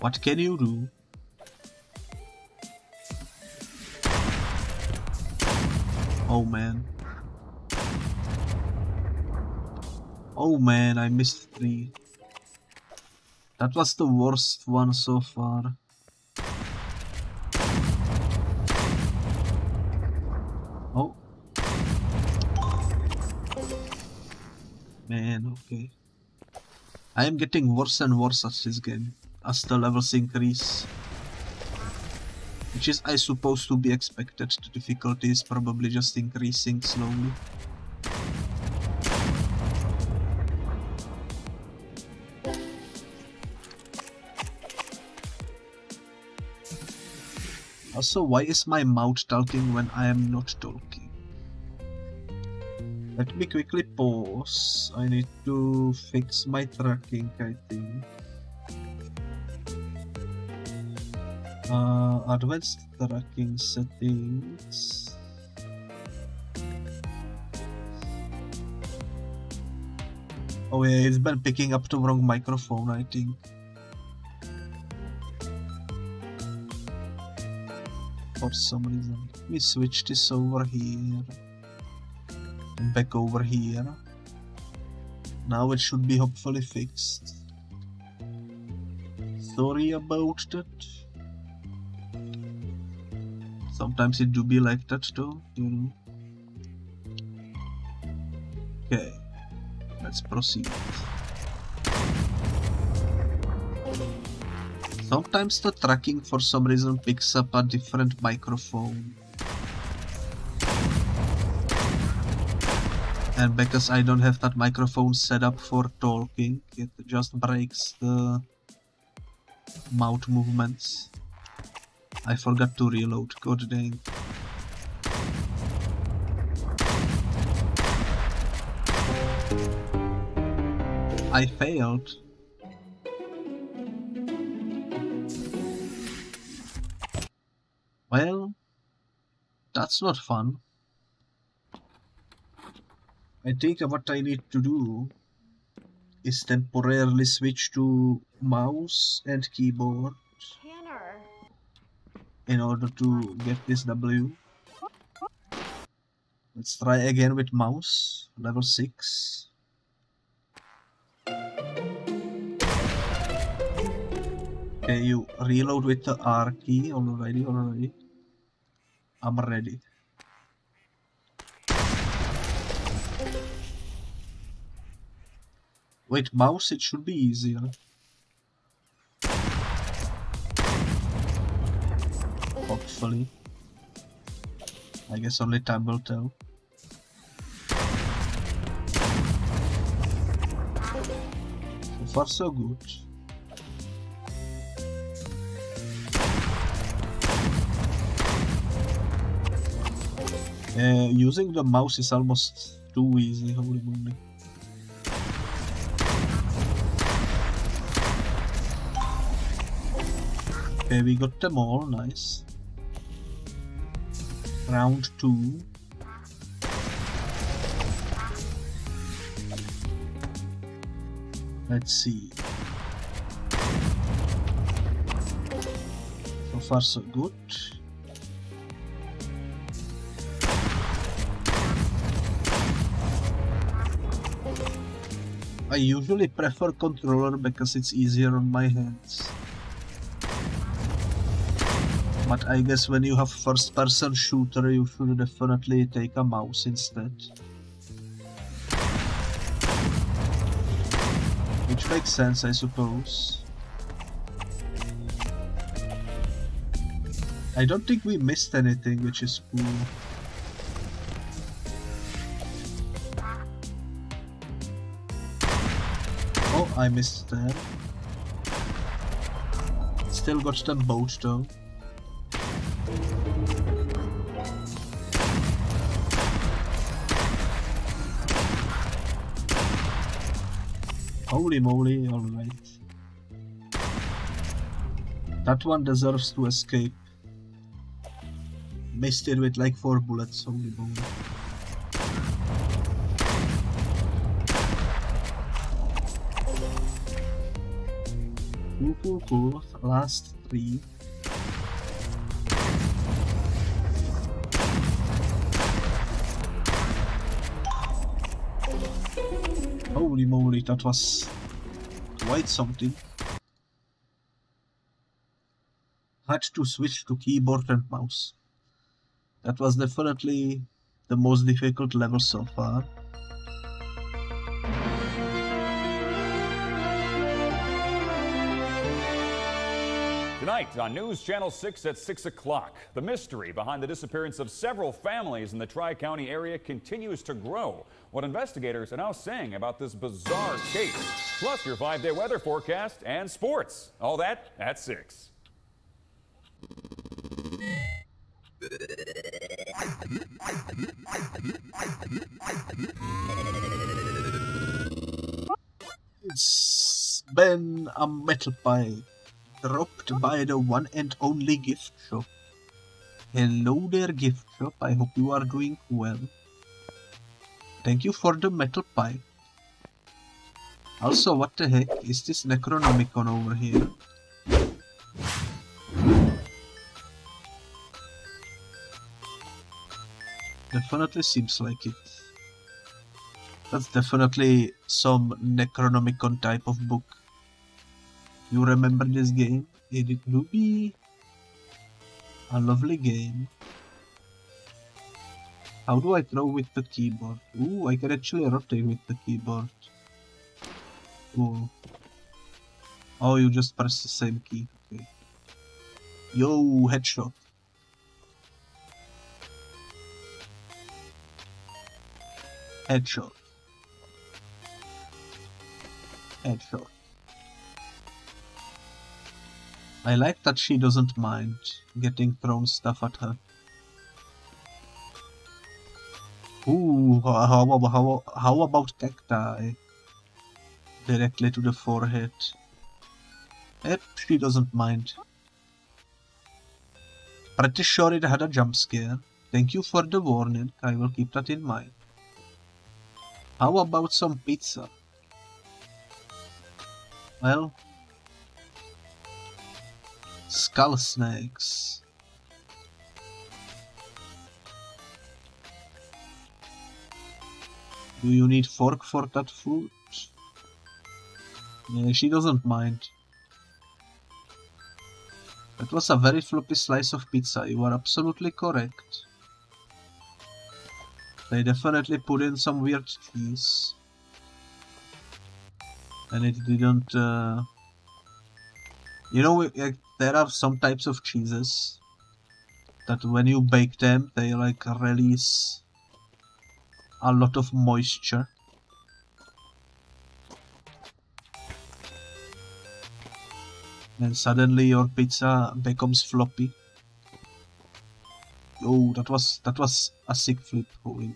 What can you do? Oh man. Oh man, I missed 3. That was the worst one so far. Oh. Man, okay. I am getting worse and worse at this game as the levels increase, which is, I suppose, to be expected. The difficulty is probably just increasing slowly. Also, why is my mouth talking when I am not talking? Let me quickly pause. I need to fix my tracking, I think. Advanced tracking settings. Oh yeah, it's been picking up the wrong microphone, I think. For some reason. Let me switch this over here. Back over here. Now it should be hopefully fixed. Sorry about that. Sometimes it do be like that too, you know. Okay, let's proceed. Sometimes the tracking for some reason picks up a different microphone. And because I don't have that microphone set up for talking, it just breaks the mouth movements. I forgot to reload, god dang. I failed. Well, that's not fun. I think what I need to do is temporarily switch to mouse and keyboard in order to get this W. Let's try again with mouse, level 6. Okay, you reload with the R key. Already. I'm ready. With mouse it should be easier. Hopefully. I guess only time will tell. So far so good. Using the mouse is almost too easy, holy moly. Okay, we got them all, nice. Round 2. Let's see. So far so good. I usually prefer controller because it's easier on my hands. But I guess when you have first-person shooter, you should definitely take a mouse instead. Which makes sense, I suppose. I don't think we missed anything, which is cool. Oh, I missed them. Still got them both though. Holy moly, alright. That one deserves to escape. Missed it with like 4 bullets, holy moly. Cool, cool, cool. Last 3. Holy moly, that was quite something. Had to switch to keyboard and mouse. That was definitely the most difficult level so far. Tonight on News Channel 6 at 6 o'clock, the mystery behind the disappearance of several families in the Tri-County area continues to grow. What investigators are now saying about this bizarre case, plus your 5-day weather forecast and sports. All that at 6. It's been a metal pie dropped by the one and only gift shop. Hello there, gift shop, I hope you are doing well. Thank you for the metal pie. Also, what the heck is this Necronomicon over here? Definitely seems like it. That's definitely some Necronomicon type of book. You remember this game? It would be a lovely game. How do I throw with the keyboard? Ooh, I can actually rotate with the keyboard. Cool. Oh, you just press the same key. Okay. Yo, headshot. Headshot. Headshot. I like that she doesn't mind getting thrown stuff at her. Ooh, how about cacti? Directly to the forehead. Yep, she doesn't mind. Pretty sure it had a jump scare. Thank you for the warning, I will keep that in mind. How about some pizza? Well... Skull snakes. Do you need fork for that food? Yeah, she doesn't mind. That was a very floppy slice of pizza, you are absolutely correct. They definitely put in some weird cheese. And it didn't... You know, there are some types of cheeses that when you bake them, they like release a lot of moisture. And suddenly your pizza becomes floppy. Oh, that was a sick flip. Holy.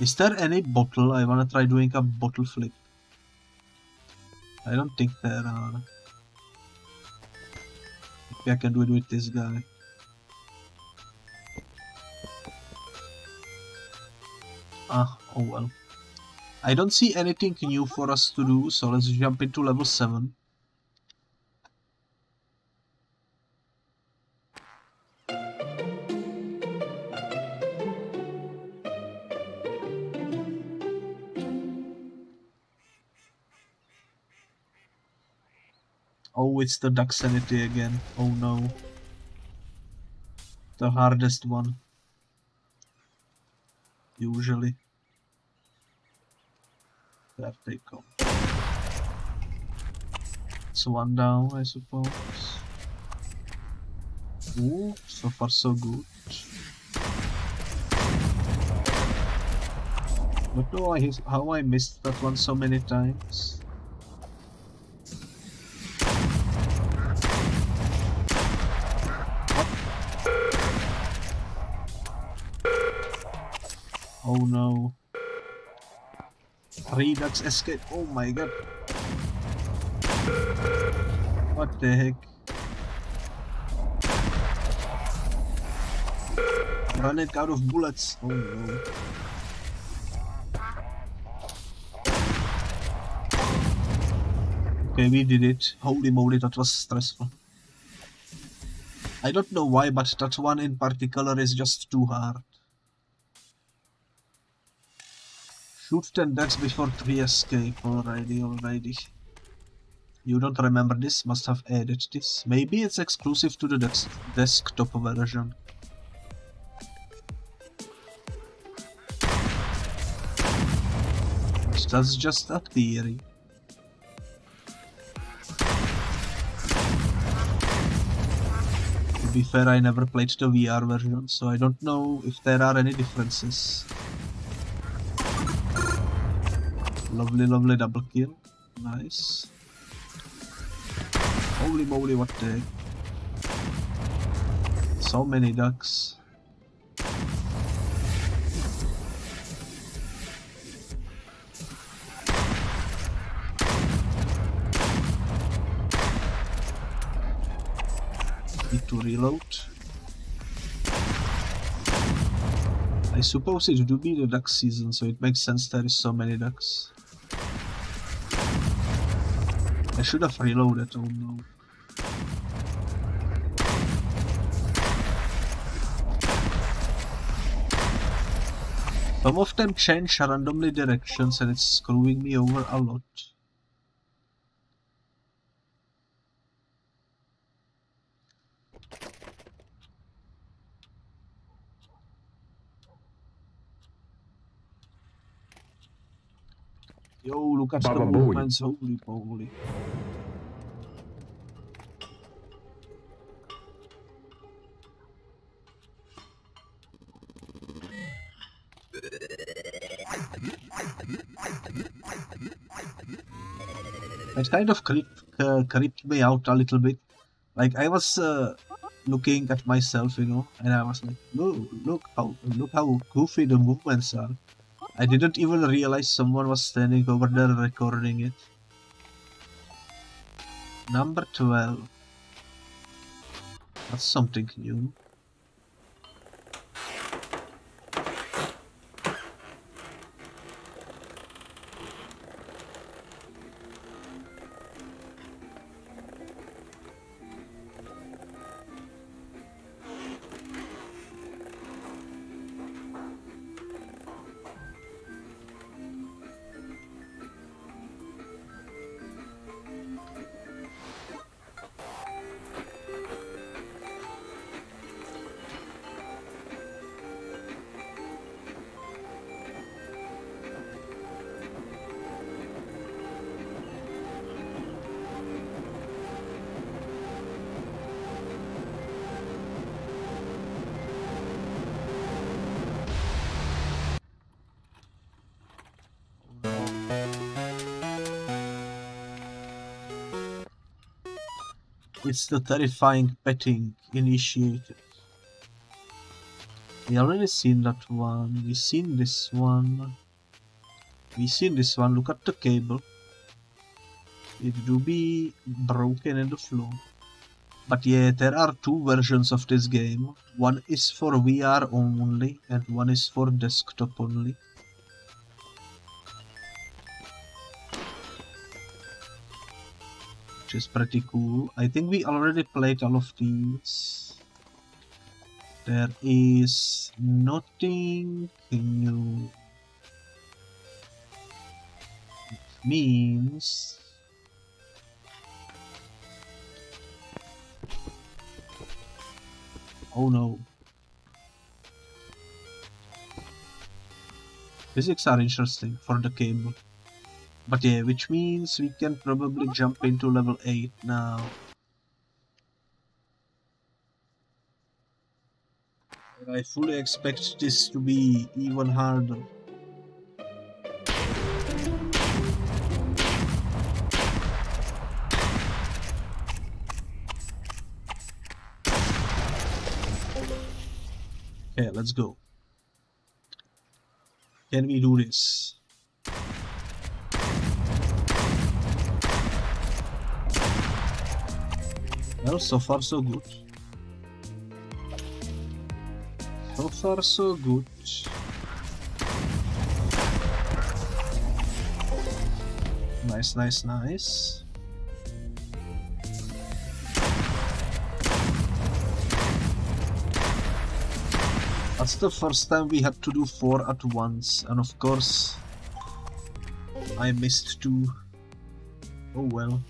Is there any bottle? I wanna try doing a bottle flip. I don't think there are. I can do it with this guy. Ah, oh well. I don't see anything new for us to do, so let's jump into level 7. Oh, it's the duck sanity again. Oh no. The hardest one. Usually. There they come. It's one down, I suppose. Ooh, so far so good. But no, how I missed that one so many times. Oh no. 3 ducks escape. Oh my god. What the heck? Running out of bullets. Oh no. Okay, we did it. Holy moly, that was stressful. I don't know why, but that one in particular is just too hard. Shoot 10 ducks before 3 escape. Alrighty, alrighty. You don't remember this, must have added this. Maybe it's exclusive to the desktop version. That's just a theory. To be fair, I never played the VR version, so I don't know if there are any differences. Lovely, lovely double kill. Nice. Holy moly, what the heck. So many ducks. Need to reload. I suppose it do be the duck season, so it makes sense there is so many ducks. I should have reloaded, oh no. Some of them change randomly directions and it's screwing me over a lot. Yo, look at the movements, holy moly. That kind of creeped me out a little bit. Like, I was looking at myself, you know, and I was like, look how goofy the movements are. I didn't even realize someone was standing over there recording it. Number 12. That's something new. It's the terrifying petting initiated. We already seen that one. We seen this one. We seen this one. Look at the cable. It do be broken in the floor. But yeah, there are two versions of this game. One is for VR only and one is for desktop only. Which is pretty cool. I think we already played all of these. There is nothing new. It means Oh no. Physics are interesting for the game. But yeah, which means we can probably jump into level 8 now. I fully expect this to be even harder. Okay, let's go. Can we do this? Well, so far so good. So far so good. Nice, nice, nice. That's the first time we had to do 4 at once, and of course I missed 2. Oh well.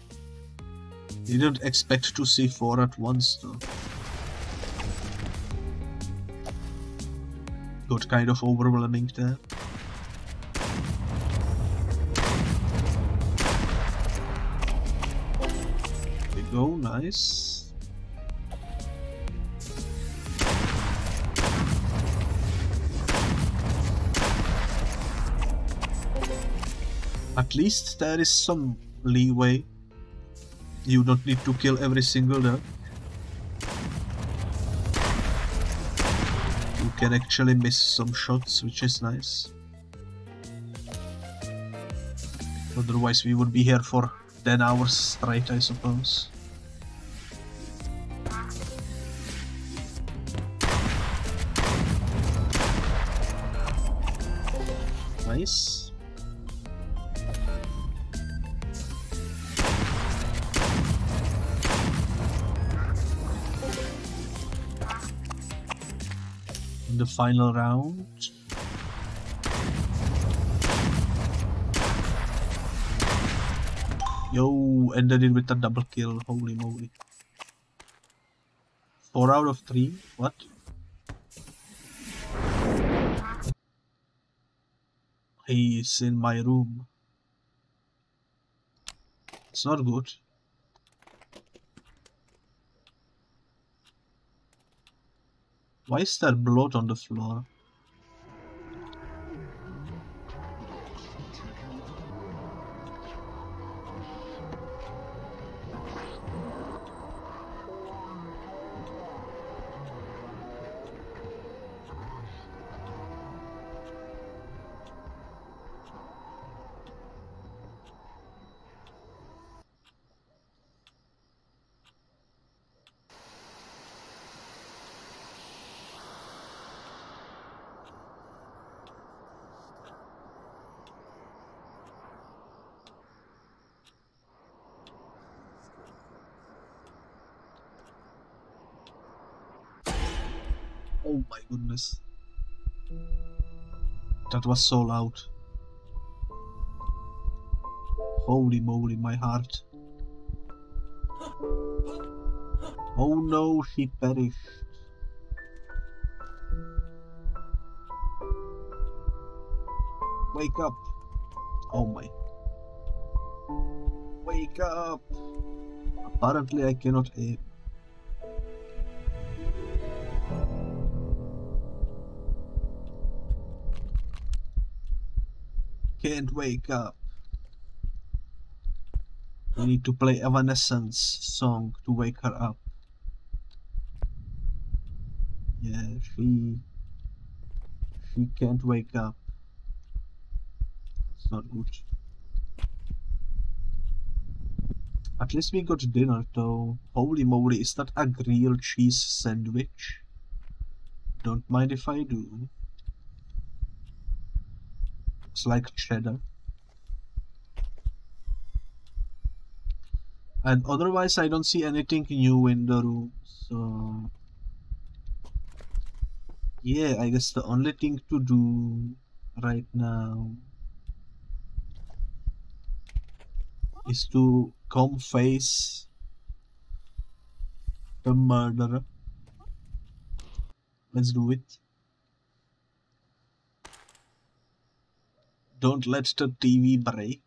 Didn't expect to see 4 at once though. Got kind of overwhelming there. There we go, nice. At least there is some leeway. You don't need to kill every single duck. You can actually miss some shots, which is nice. Otherwise we would be here for 10 hours straight, I suppose. Nice. The final round. Yo, ended it with a double kill, holy moly. 4 out of 3, what? He's in my room. It's not good. Why is there blood on the floor? Oh my goodness. That was so loud. Holy moly, my heart. Oh no, she perished. Wake up. Oh my. Wake up. Apparently I cannot aim. Can't wake up. We need to play Evanescence song to wake her up. Yeah, she can't wake up. It's not good. At least we got dinner though. Holy moly, is that a grilled cheese sandwich? Don't mind if I do. Like cheddar, and otherwise I don't see anything new in the room, so yeah, I guess the only thing to do right now is to come face the murderer. Let's do it. Don't let the TV break.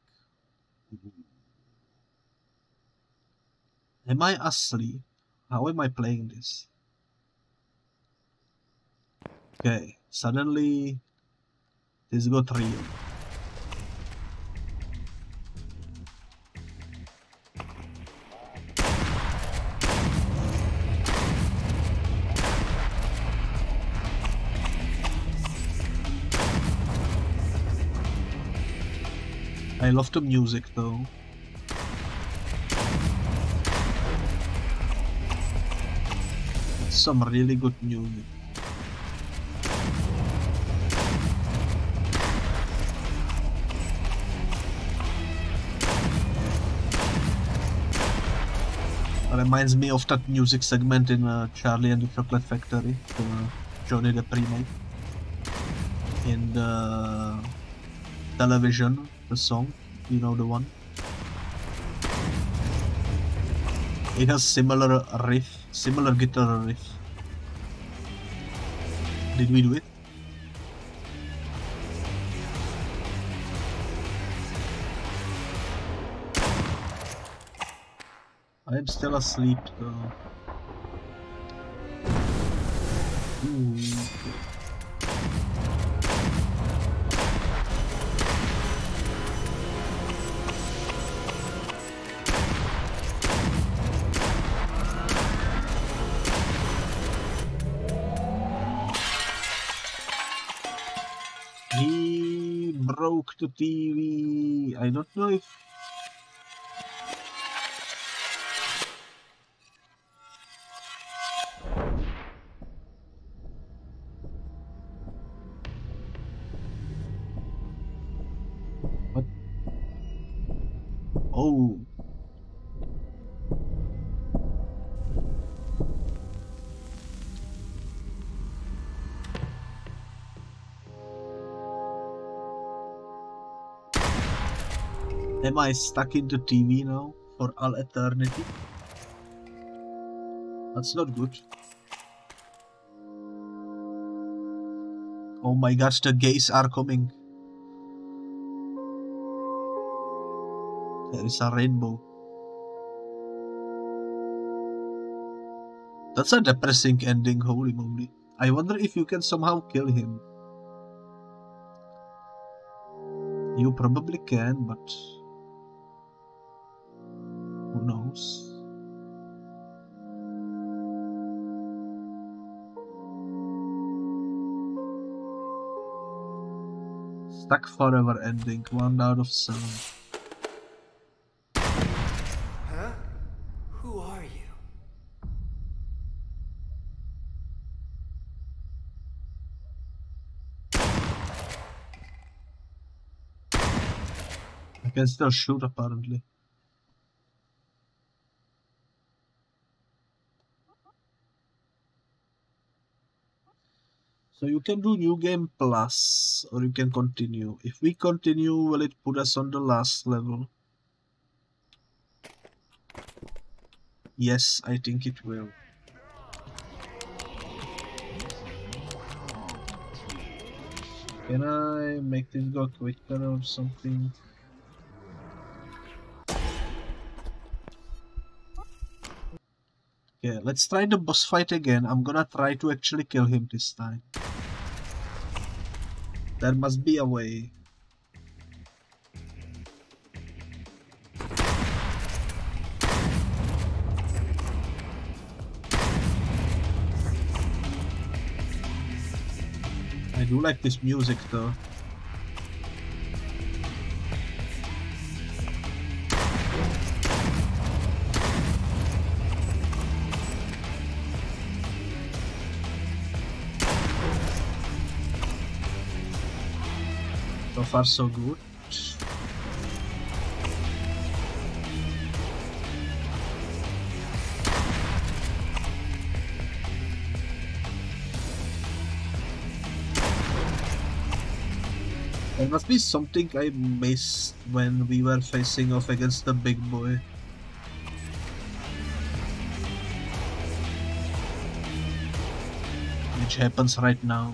Am I asleep? How am I playing this? Okay, suddenly this got real. I love the music though. Some really good music. Reminds me of that music segment in Charlie and the Chocolate Factory, the Johnny Depp remake. In the television, the song, you know the one. It has similar riff, similar guitar riff. Did we do it? I'm still asleep though. Ooh. He broke the TV. I don't know if am I stuck in the TV now for all eternity? That's not good. Oh my gosh, the gays are coming. There is a rainbow. That's a depressing ending, holy moly. I wonder if you can somehow kill him. You probably can, but... who knows? Stuck forever ending, 1 out of 7. Huh? Who are you? I can still shoot apparently. So you can do new game plus, or you can continue. If we continue, will it put us on the last level? Yes, I think it will. Can I make this go quicker or something? Okay, let's try the boss fight again. I'm gonna try to actually kill him this time. There must be a way. I do like this music though. So far so good. There must be something I missed when we were facing off against the big boy. We which happens right now.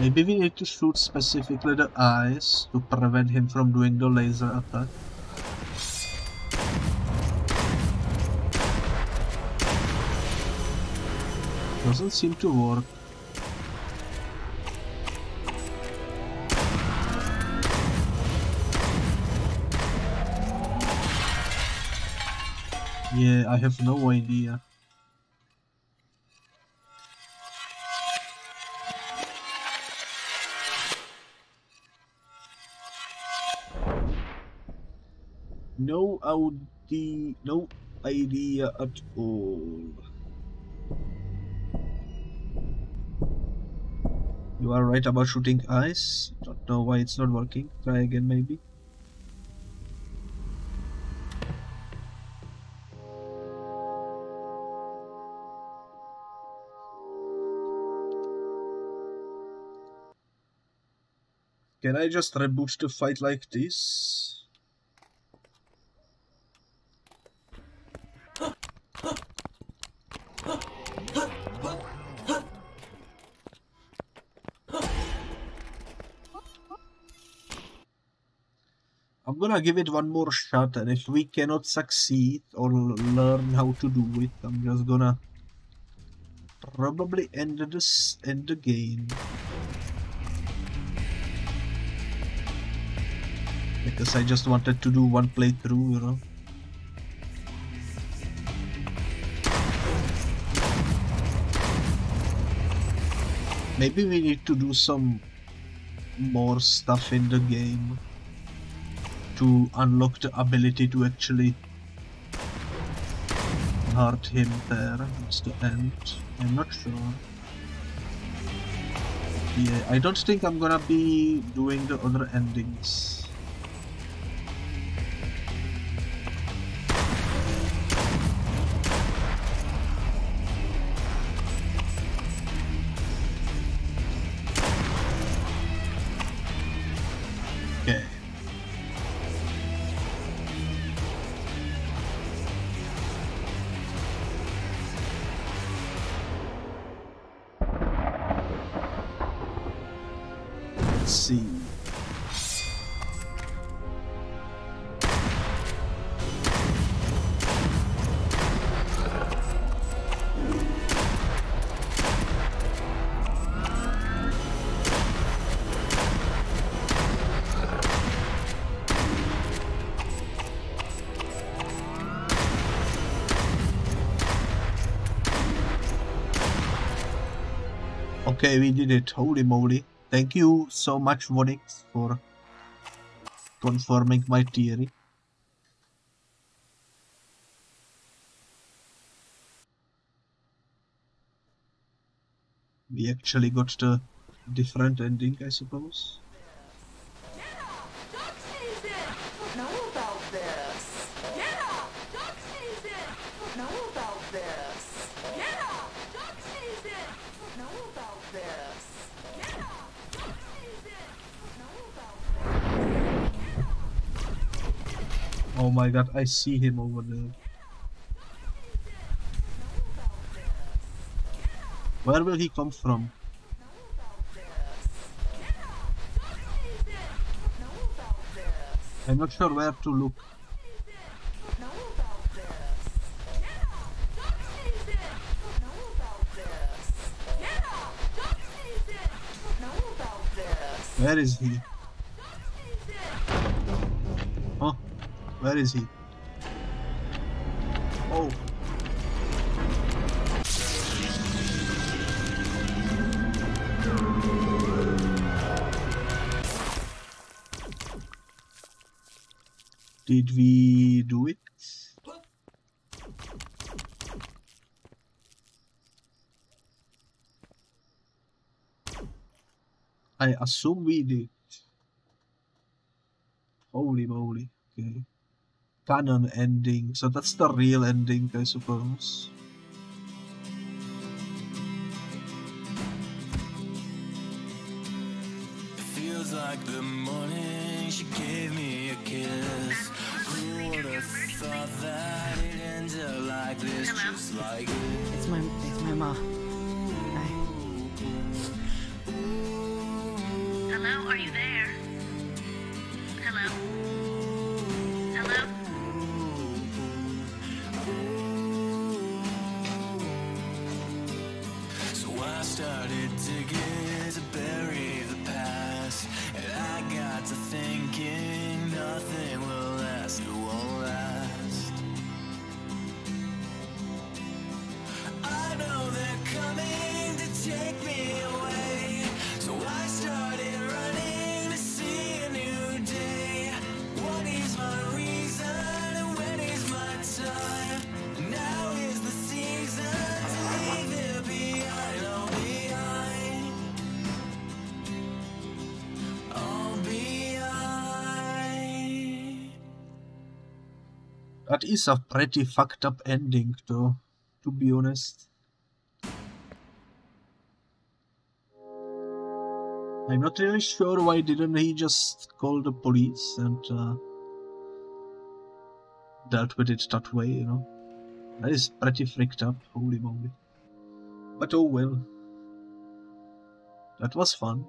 Maybe we need to shoot specifically the eyes to prevent him from doing the laser attack. Doesn't seem to work. Yeah, I have no idea. No idea at all. You are right about shooting eyes. Don't know why it's not working. Try again maybe. Can I just reboot the fight like this? I'm gonna give it one more shot, and if we cannot succeed or learn how to do it, I'm just gonna probably end the game. Because I just wanted to do one playthrough, you know. Maybe we need to do some more stuff in the game to unlock the ability to actually hurt him there. It's the end. I'm not sure. Yeah, I don't think I'm gonna be doing the other endings. Okay, we did it. Holy moly. Thank you so much, Vonix, for confirming my theory. We actually got the different ending, I suppose. Oh my god, I see him over there. Where will he come from? I'm not sure where to look. Where is he? Where is he? Oh! Did we do it? I assume we did. Holy moly. Okay. Canon ending, so that's the real ending, I suppose. It feels like the morning she gave me a kiss. It's my mom. Hi. Hello, are you there? Hello? Hello? So I started digging to bury the past, and I got to thinking nothing will last, it won't last. I know they're coming to take me away, so I started running to see a new day. What is my reason and when is my time? Now is the season to leave it behind, all behind, all behind. That is a pretty fucked up ending though, to be honest. I'm not really sure why didn't he just call the police and dealt with it that way, you know. That is pretty freaked up, holy moly. But oh well. That was fun.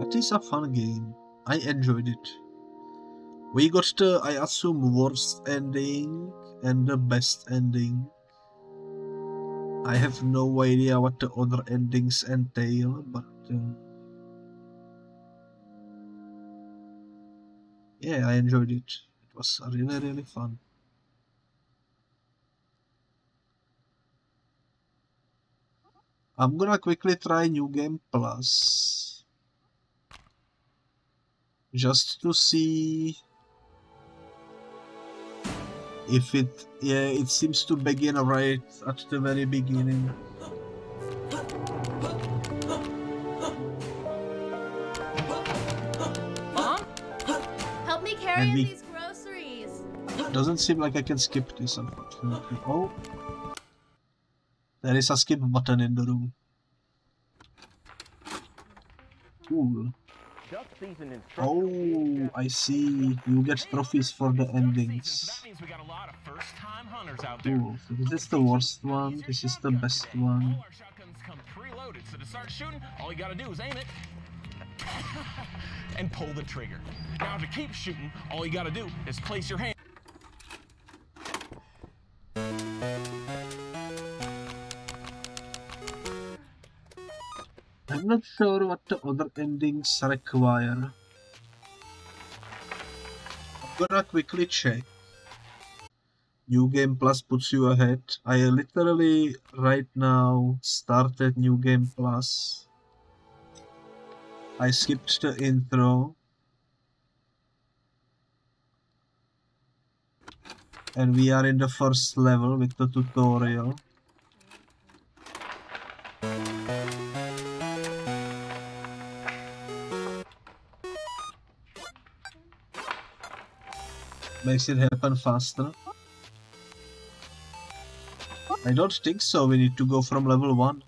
That is a fun game. I enjoyed it. We got the, I assume, worst ending and the best ending. I have no idea what the other endings entail, but yeah, I enjoyed it. It was really, really fun. I'm gonna quickly try New Game Plus, just to see if it, yeah, it seems to begin right at the very beginning. Mom? Help me carry in these groceries. Doesn't seem like I can skip this, unfortunately. Oh, there is a skip button in the room. Cool. Oh, I see. You get trophies for the endings. Cool. So this is the worst one. This is the best one. All you gotta do is aim it and pull the trigger. Now to keep shooting, all you gotta do is place your hand. I'm not sure what the other endings require. I'm gonna quickly check. New Game Plus puts you ahead. I literally right now started New Game Plus. I skipped the intro. And we are in the first level with the tutorial. Makes it happen faster. I don't think so, we need to go from level 1.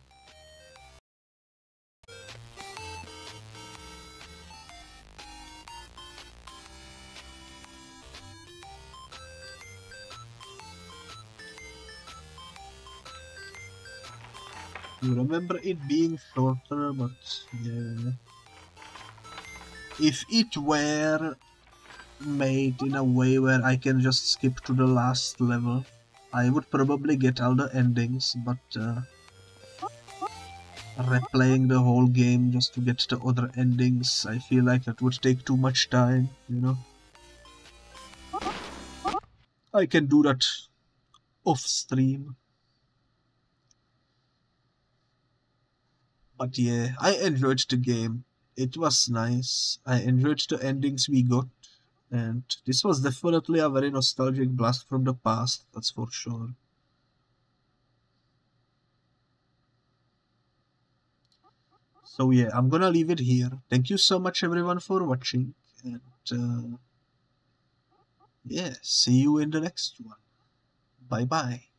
You remember it being shorter, but yeah. If it were made in a way where I can just skip to the last level, I would probably get all the endings, but replaying the whole game just to get the other endings, I feel like that would take too much time, you know. I can do that off stream. But yeah, I enjoyed the game. It was nice. I enjoyed the endings we got. And this was definitely a very nostalgic blast from the past, that's for sure. So yeah, I'm gonna leave it here. Thank you so much everyone for watching, and yeah, see you in the next one. Bye bye.